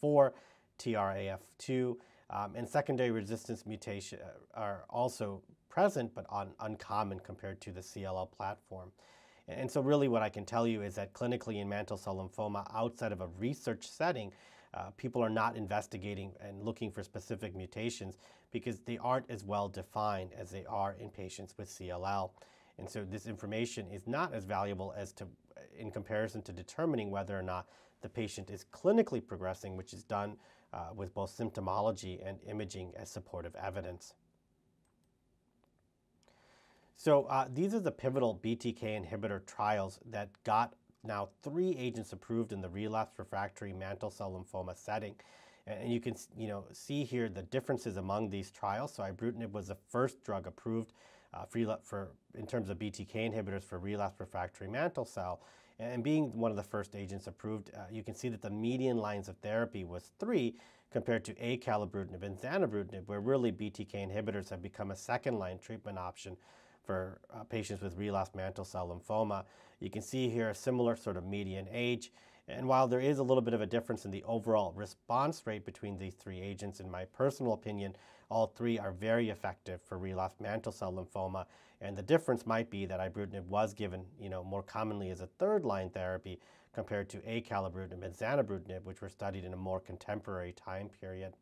four, T R A F two, Um, and secondary resistance mutation are also present, but un uncommon compared to the C L L platform. And, and so really what I can tell you is that clinically in mantle cell lymphoma, outside of a research setting, uh, people are not investigating and looking for specific mutations because they aren't as well defined as they are in patients with C L L. And so this information is not as valuable as to, in comparison to determining whether or not the patient is clinically progressing, which is done Uh, with both symptomology and imaging as supportive evidence. So uh, these are the pivotal B T K inhibitor trials that got now three agents approved in the relapsed refractory mantle cell lymphoma setting. And you can you know, see here the differences among these trials. So ibrutinib was the first drug approved uh, for, for, in terms of B T K inhibitors for relapsed refractory mantle cell. And being one of the first agents approved, uh, you can see that the median lines of therapy was three compared to acalabrutinib and zanubrutinib, where really B T K inhibitors have become a second-line treatment option for uh, patients with relapsed mantle cell lymphoma. You can see here a similar sort of median age. And while there is a little bit of a difference in the overall response rate between these three agents, in my personal opinion, all three are very effective for relapsed mantle cell lymphoma. And the difference might be that ibrutinib was given, you know, more commonly as a third-line therapy compared to acalabrutinib and zanubrutinib, which were studied in a more contemporary time period.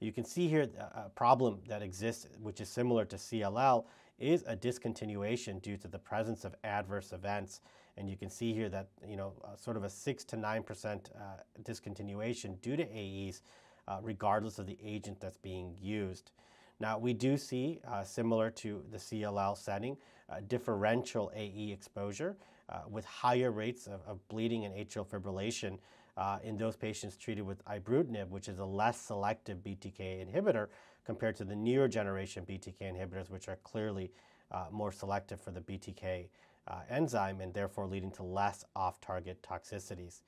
You can see here a problem that exists, which is similar to C L L, is a discontinuation due to the presence of adverse events. And you can see here that, you know, uh, sort of a six to nine percent uh, discontinuation due to A Es, uh, regardless of the agent that's being used. Now, we do see, uh, similar to the C L L setting, uh, differential A E exposure uh, with higher rates of, of bleeding and atrial fibrillation uh, in those patients treated with ibrutinib, which is a less selective B T K inhibitor compared to the newer generation B T K inhibitors, which are clearly uh, more selective for the B T K Uh, enzyme, and therefore leading to less off-target toxicities.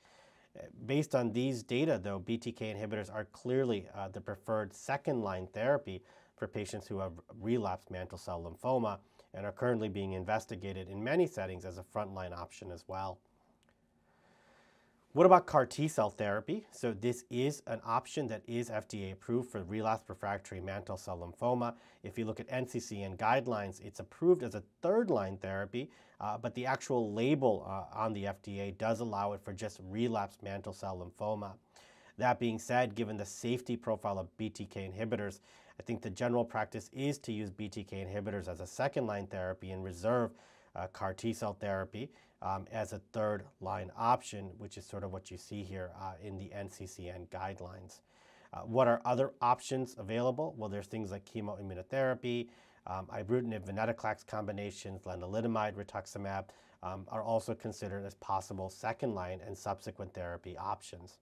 Based on these data, though, B T K inhibitors are clearly uh, the preferred second-line therapy for patients who have relapsed mantle cell lymphoma and are currently being investigated in many settings as a front-line option as well. What about CAR T-cell therapy? So this is an option that is F D A approved for relapsed refractory mantle cell lymphoma. If you look at N C C N guidelines, it's approved as a third-line therapy, uh, but the actual label uh, on the F D A does allow it for just relapsed mantle cell lymphoma. That being said, given the safety profile of B T K inhibitors, I think the general practice is to use B T K inhibitors as a second-line therapy and reserve uh, C A R T-cell therapy um, as a third-line option, which is sort of what you see here uh, in the N C C N guidelines. Uh, what are other options available? Well, there's things like chemoimmunotherapy, um, ibrutinib, venetoclax combinations, lenalidomide, rituximab um, are also considered as possible second-line and subsequent therapy options.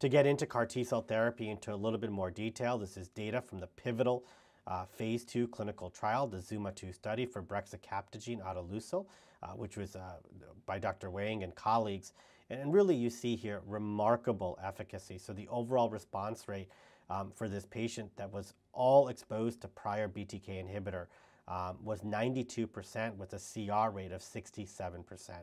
To get into C A R T-cell therapy into a little bit more detail, this is data from the pivotal uh, phase two clinical trial, the ZUMA two study for brexacaptogene autoleucel, uh, which was uh, by Doctor Wang and colleagues. And, and really you see here remarkable efficacy. So the overall response rate um, for this patient that was all exposed to prior B T K inhibitor um, was ninety-two percent with a C R rate of sixty-seven percent.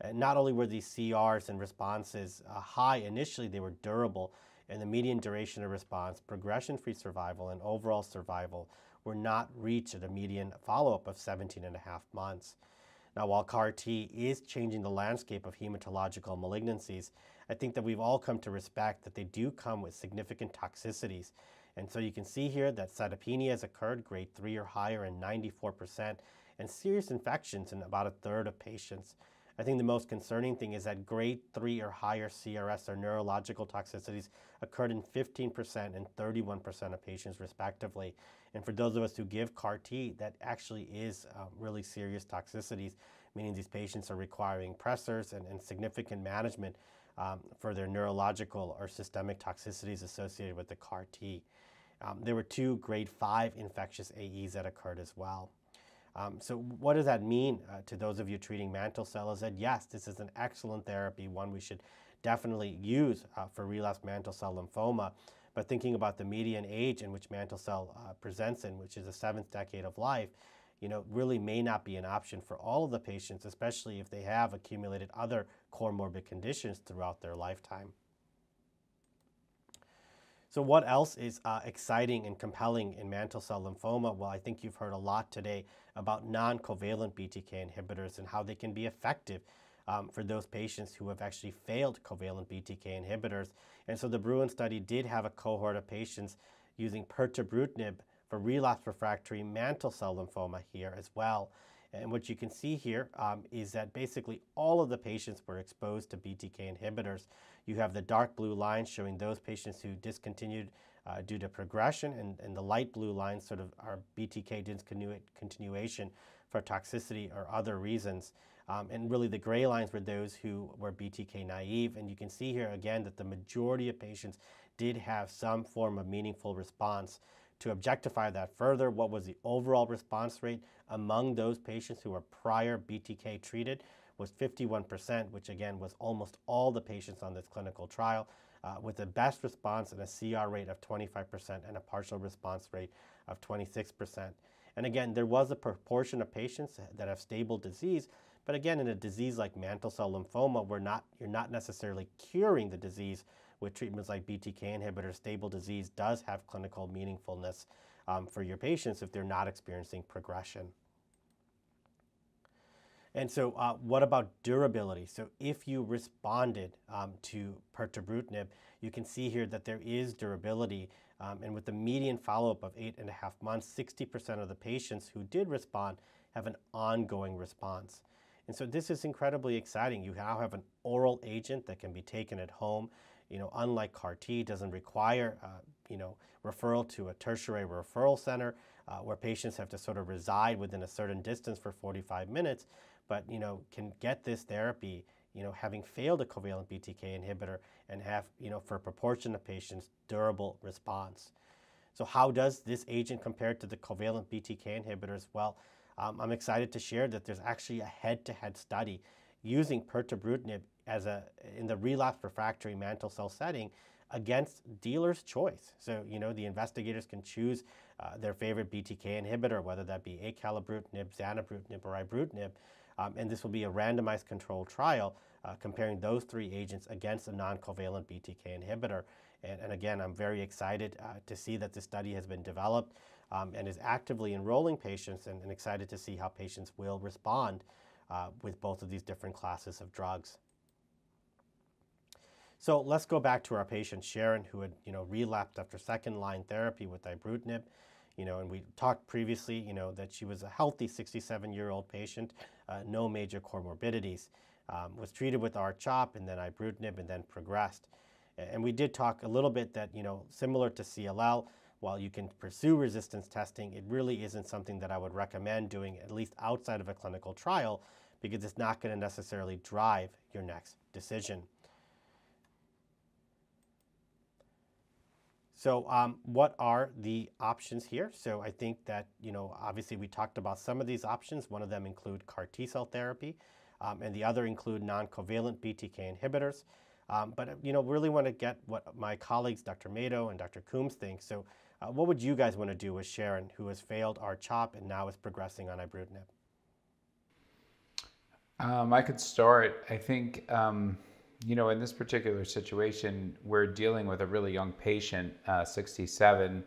And not only were these C Rs and responses uh, high initially, they were durable, and the median duration of response, progression-free survival, and overall survival were not reached at a median follow-up of seventeen and a half months. Now, while C A R-T is changing the landscape of hematological malignancies, I think that we've all come to respect that they do come with significant toxicities. And so you can see here that cytopenia has occurred grade three or higher in ninety-four percent, and serious infections in about a third of patients. I think the most concerning thing is that grade three or higher C R S or neurological toxicities occurred in fifteen percent and thirty-one percent of patients respectively. And for those of us who give C A R-T, that actually is uh, really serious toxicities, meaning these patients are requiring pressors and, and significant management um, for their neurological or systemic toxicities associated with the C A R-T. Um, there were two grade five infectious A Es that occurred as well. Um, so what does that mean uh, to those of you treating mantle cell is that, yes, this is an excellent therapy, one we should definitely use uh, for relapsed mantle cell lymphoma. But thinking about the median age in which mantle cell uh, presents in, which is the seventh decade of life, you know, really may not be an option for all of the patients, especially if they have accumulated other comorbid conditions throughout their lifetime. So what else is uh, exciting and compelling in mantle cell lymphoma? Well, I think you've heard a lot today about non-covalent B T K inhibitors and how they can be effective um, for those patients who have actually failed covalent B T K inhibitors. And so the Bruin study did have a cohort of patients using pirtobrutinib for relapse refractory mantle cell lymphoma here as well. And what you can see here um, is that basically all of the patients were exposed to B T K inhibitors. You have the dark blue line showing those patients who discontinued uh, due to progression, and, and the light blue lines sort of are B T K discontinuation for toxicity or other reasons. Um, and really the gray lines were those who were B T K naive. And you can see here again that the majority of patients did have some form of meaningful response. To objectify that further, what was the overall response rate among those patients who were prior B T K treated was fifty-one percent, which again was almost all the patients on this clinical trial, uh, with the best response and a C R rate of twenty-five percent and a partial response rate of twenty-six percent. And again, there was a proportion of patients that have stable disease, but again, in a disease like mantle cell lymphoma, we're not, you're not necessarily curing the disease with treatments like B T K inhibitors. Stable disease does have clinical meaningfulness um, for your patients if they're not experiencing progression. And so uh, what about durability? So if you responded um, to pirtobrutinib, you can see here that there is durability. Um, and with the median follow-up of eight and a half months, sixty percent of the patients who did respond have an ongoing response. And so this is incredibly exciting. You now have an oral agent that can be taken at home. You know, unlike C A R-T, doesn't require, uh, you know, referral to a tertiary referral center uh, where patients have to sort of reside within a certain distance for forty-five minutes, but, you know, can get this therapy, you know, having failed a covalent B T K inhibitor and have, you know, for a proportion of patients, durable response. So how does this agent compare to the covalent B T K inhibitors? Well, um, I'm excited to share that there's actually a head-to-head study using pirtobrutinib as a, in the relapse refractory mantle cell setting against dealer's choice. So, you know, the investigators can choose uh, their favorite B T K inhibitor, whether that be acalabrutinib, zanubrutinib, or ibrutinib, um, and this will be a randomized controlled trial uh, comparing those three agents against a non-covalent B T K inhibitor. And, and again, I'm very excited uh, to see that this study has been developed um, and is actively enrolling patients, and, and excited to see how patients will respond uh, with both of these different classes of drugs. So let's go back to our patient Sharon, who had, you know, relapsed after second-line therapy with ibrutinib. You know, and we talked previously, you know, that she was a healthy sixty-seven-year-old patient, uh, no major comorbidities, um, was treated with R CHOP and then ibrutinib and then progressed. And we did talk a little bit that, you know, similar to C L L, while you can pursue resistance testing, it really isn't something that I would recommend doing, at least outside of a clinical trial, because it's not going to necessarily drive your next decision. So um, what are the options here? So I think that, you know, obviously we talked about some of these options. One of them include CAR T-cell therapy, um, and the other include non-covalent B T K inhibitors. Um, but, you know, really want to get what my colleagues, Doctor Mato and Doctor Coombs, think. So uh, what would you guys want to do with Sharon, who has failed R CHOP and now is progressing on ibrutinib? Um, I could start. I think, um, you know, in this particular situation, we're dealing with a really young patient, uh, sixty-seven.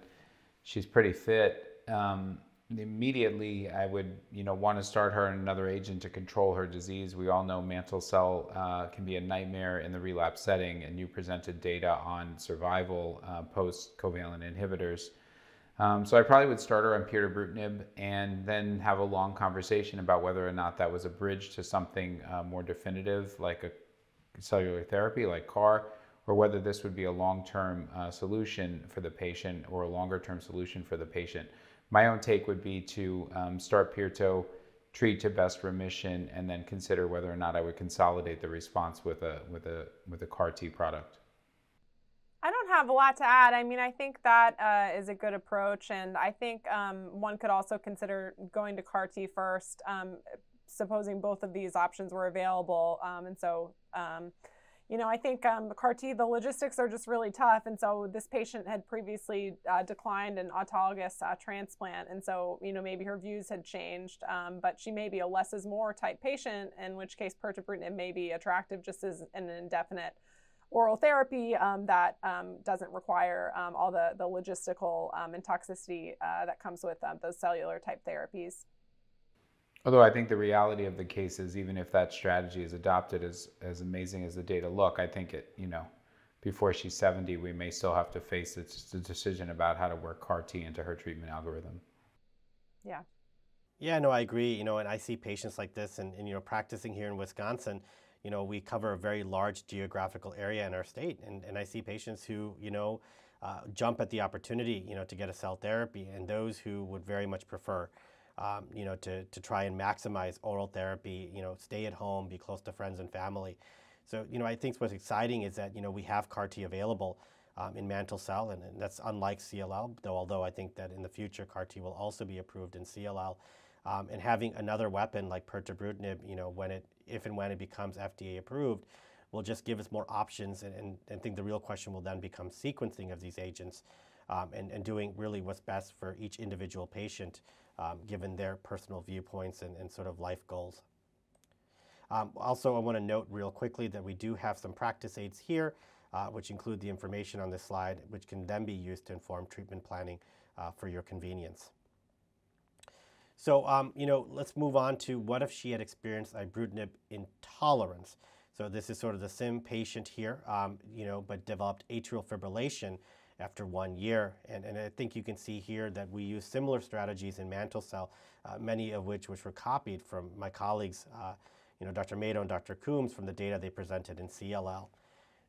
She's pretty fit. Um, immediately, I would, you know, want to start her on another agent to control her disease. We all know mantle cell uh, can be a nightmare in the relapse setting, and you presented data on survival uh, post-covalent inhibitors. Um, so I probably would start her on pirtobrutinib and then have a long conversation about whether or not that was a bridge to something uh, more definitive, like a cellular therapy, like CAR, or whether this would be a long-term uh, solution for the patient or a longer-term solution for the patient. My own take would be to um, start pirto, treat to best remission, and then consider whether or not I would consolidate the response with a with a with a CAR T product. I don't have a lot to add. I mean, I think that uh, is a good approach, and I think um, one could also consider going to CAR T first, um, supposing both of these options were available, um, and so. Um, You know, I think um, CAR-T, the logistics are just really tough. And so this patient had previously uh, declined an autologous uh, transplant. And so, you know, maybe her views had changed, um, but she may be a less is more type patient, in which case pirtobrutinib may be attractive just as an indefinite oral therapy um, that um, doesn't require um, all the, the logistical um, and toxicity uh, that comes with um, those cellular type therapies. Although I think the reality of the case is, even if that strategy is adopted, as, as amazing as the data look, I think it, you know, before she's seventy, we may still have to face the decision about how to work CAR-T into her treatment algorithm. Yeah. Yeah, no, I agree. You know, and I see patients like this and, and, you know, practicing here in Wisconsin, you know, we cover a very large geographical area in our state. And, and I see patients who, you know, uh, jump at the opportunity, you know, to get a cell therapy, and those who would very much prefer Um, you know, to, to try and maximize oral therapy, you know, stay at home, be close to friends and family. So, you know, I think what's exciting is that, you know, we have CAR-T available um, in mantle cell, and, and that's unlike C L L, though, although I think that in the future, CAR-T will also be approved in C L L. Um, and having another weapon like pirtobrutinib, you know, when it, if and when it becomes F D A approved, will just give us more options. And, and, and I think the real question will then become sequencing of these agents um, and, and doing really what's best for each individual patient, Um, given their personal viewpoints and, and sort of life goals. Um, also, I want to note real quickly that we do have some practice aids here, uh, which include the information on this slide, which can then be used to inform treatment planning uh, for your convenience. So, um, you know, let's move on to what if she had experienced ibrutinib intolerance. So this is sort of the same patient here, um, you know, but developed atrial fibrillation after one year. And, and I think you can see here that we use similar strategies in mantle cell, uh, many of which, which were copied from my colleagues, uh, you know, Doctor Mato and Doctor Coombs, from the data they presented in C L L.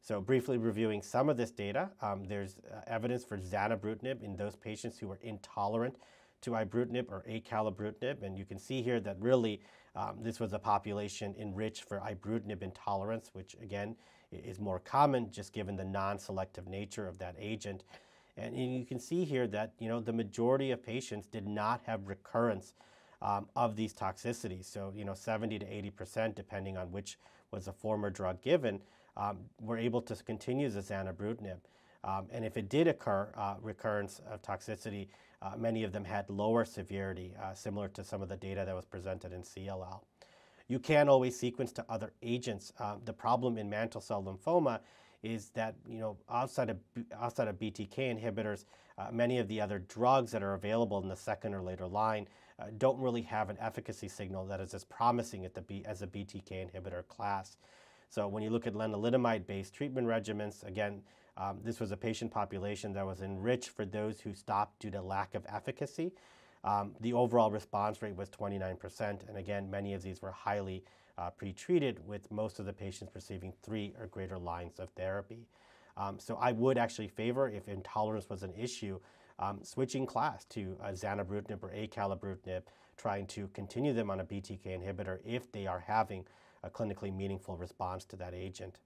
So briefly reviewing some of this data, um, there's uh, evidence for zanubrutinib in those patients who were intolerant to ibrutinib or acalabrutinib. And you can see here that really um, this was a population enriched for ibrutinib intolerance, which again is more common just given the non-selective nature of that agent. And, and you can see here that, you know, the majority of patients did not have recurrence um, of these toxicities. So, you know, seventy to eighty percent, depending on which was a former drug given, um, were able to continue the zanubrutinib. Um, and if it did occur, uh, recurrence of toxicity, uh, many of them had lower severity, uh, similar to some of the data that was presented in C L L. You can always sequence to other agents. Um, the problem in mantle cell lymphoma is that, you know, outside of, outside of B T K inhibitors, uh, many of the other drugs that are available in the second or later line uh, don't really have an efficacy signal that is as promising at the B, as a B T K inhibitor class. So when you look at lenalidomide-based treatment regimens, again, um, this was a patient population that was enriched for those who stopped due to lack of efficacy. Um, the overall response rate was twenty-nine percent, and again, many of these were highly uh, pretreated, with most of the patients receiving three or greater lines of therapy. Um, so I would actually favor, if intolerance was an issue, um, switching class to uh, zanubrutinib or acalabrutinib, trying to continue them on a B T K inhibitor if they are having a clinically meaningful response to that agent.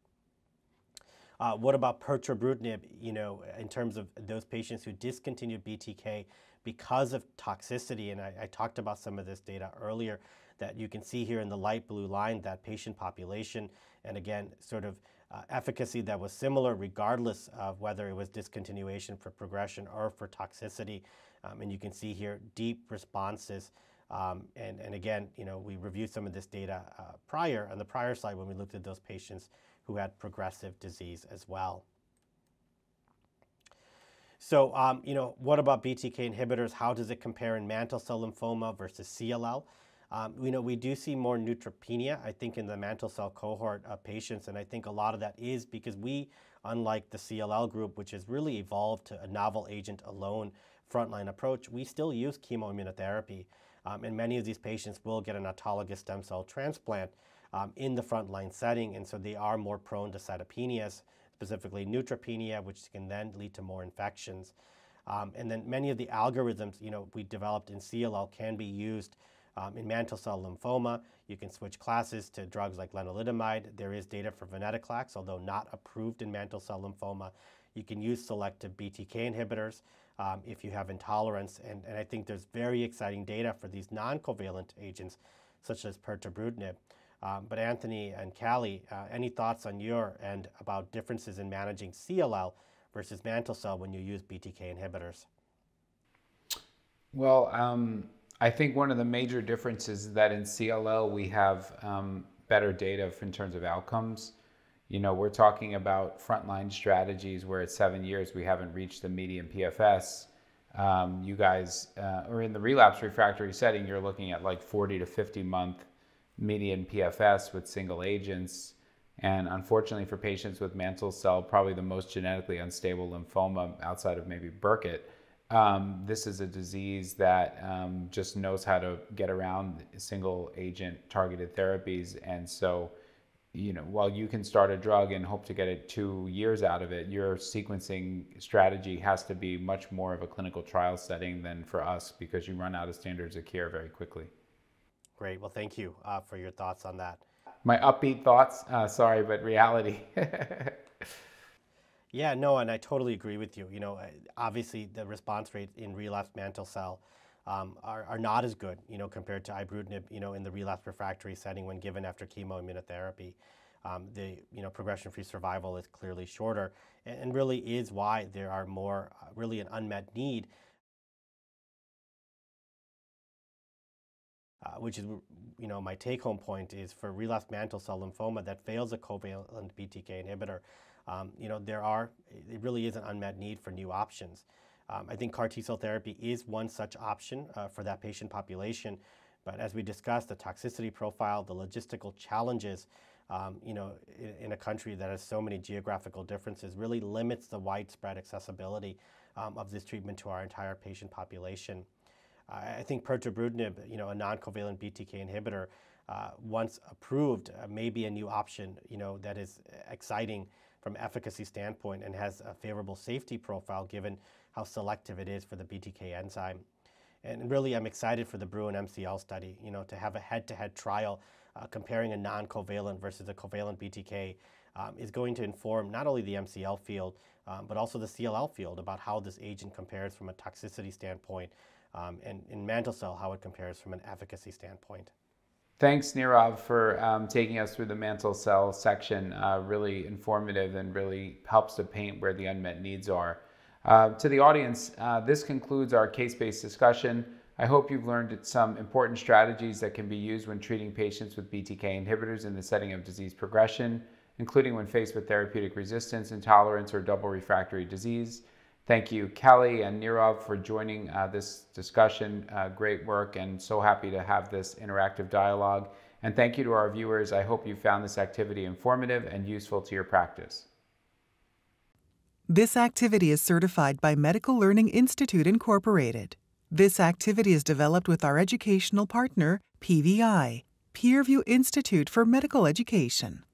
Uh, what about pirtobrutinib? You know, in terms of those patients who discontinued B T K because of toxicity, and I, I talked about some of this data earlier, that you can see here in the light blue line, that patient population, and again, sort of uh, efficacy that was similar regardless of whether it was discontinuation for progression or for toxicity. Um, and you can see here deep responses. Um, and, and again, you know, we reviewed some of this data uh, prior, on the prior slide, when we looked at those patients who had progressive disease as well. So, um, you know, what about B T K inhibitors? How does it compare in mantle cell lymphoma versus C L L? Um, you know, we do see more neutropenia, I think, in the mantle cell cohort of patients, and I think a lot of that is because we, unlike the C L L group, which has really evolved to a novel agent alone frontline approach, we still use chemoimmunotherapy. Um, and many of these patients will get an autologous stem cell transplant um, in the frontline setting, and so they are more prone to cytopenias, specifically neutropenia, which can then lead to more infections. Um, and then many of the algorithms, you know, we developed in C L L can be used um, in mantle cell lymphoma. You can switch classes to drugs like lenalidomide. There is data for venetoclax, although not approved in mantle cell lymphoma. You can use selective B T K inhibitors um, if you have intolerance, and, and I think there's very exciting data for these non-covalent agents, such as pirtobrutinib. Um, but Anthony and Callie, uh, any thoughts on your end about differences in managing C L L versus mantle cell when you use B T K inhibitors? Well, um, I think one of the major differences is that in C L L we have um, better data in terms of outcomes. You know, we're talking about frontline strategies where at seven years we haven't reached the median P F S. Um, you guys, uh, or in the relapse refractory setting, you're looking at like forty to fifty month median P F S with single agents. And unfortunately for patients with mantle cell, probably the most genetically unstable lymphoma outside of maybe Burkitt, um, this is a disease that um, just knows how to get around single agent targeted therapies. And so, you know, while you can start a drug and hope to get it two years out of it, your sequencing strategy has to be much more of a clinical trial setting than for us, because you run out of standards of care very quickly. Great. Well, thank you uh, for your thoughts on that. My upbeat thoughts, uh, sorry, but reality. Yeah, no, and I totally agree with you. You know, obviously the response rates in relapsed mantle cell Um, are, are not as good, you know, compared to ibrutinib, you know, in the relapse refractory setting when given after chemoimmunotherapy. Um, the, you know, progression-free survival is clearly shorter, and, and really is why there are more, uh, really an unmet need, uh, which is, you know, my take-home point is for relapsed mantle cell lymphoma that fails a covalent B T K inhibitor, um, you know, there are, it really is an unmet need for new options. Um, I think C A R T cell therapy is one such option uh, for that patient population, but as we discussed, the toxicity profile, the logistical challenges, um, you know, in, in a country that has so many geographical differences, really limits the widespread accessibility um, of this treatment to our entire patient population. Uh, I think pirtobrutinib, you know, a non-covalent B T K inhibitor, uh, once approved, uh, may be a new option, you know, that is exciting from efficacy standpoint and has a favorable safety profile given how selective it is for the B T K enzyme. And really, I'm excited for the Bruin M C L study, you know, to have a head-to-head trial uh, comparing a non-covalent versus a covalent B T K um, is going to inform not only the M C L field, um, but also the C L L field about how this agent compares from a toxicity standpoint, um, and in mantle cell, how it compares from an efficacy standpoint. Thanks, Nirav, for um, taking us through the mantle cell section. Uh, really informative and really helps to paint where the unmet needs are. Uh, to the audience, uh, this concludes our case-based discussion. I hope you've learned some important strategies that can be used when treating patients with B T K inhibitors in the setting of disease progression, including when faced with therapeutic resistance, intolerance, or double refractory disease. Thank you, Kelly and Nirav, for joining uh, this discussion. Uh, great work, and so happy to have this interactive dialogue. And thank you to our viewers. I hope you found this activity informative and useful to your practice. This activity is certified by Medical Learning Institute, Incorporated. This activity is developed with our educational partner, P V I, Peerview Institute for Medical Education.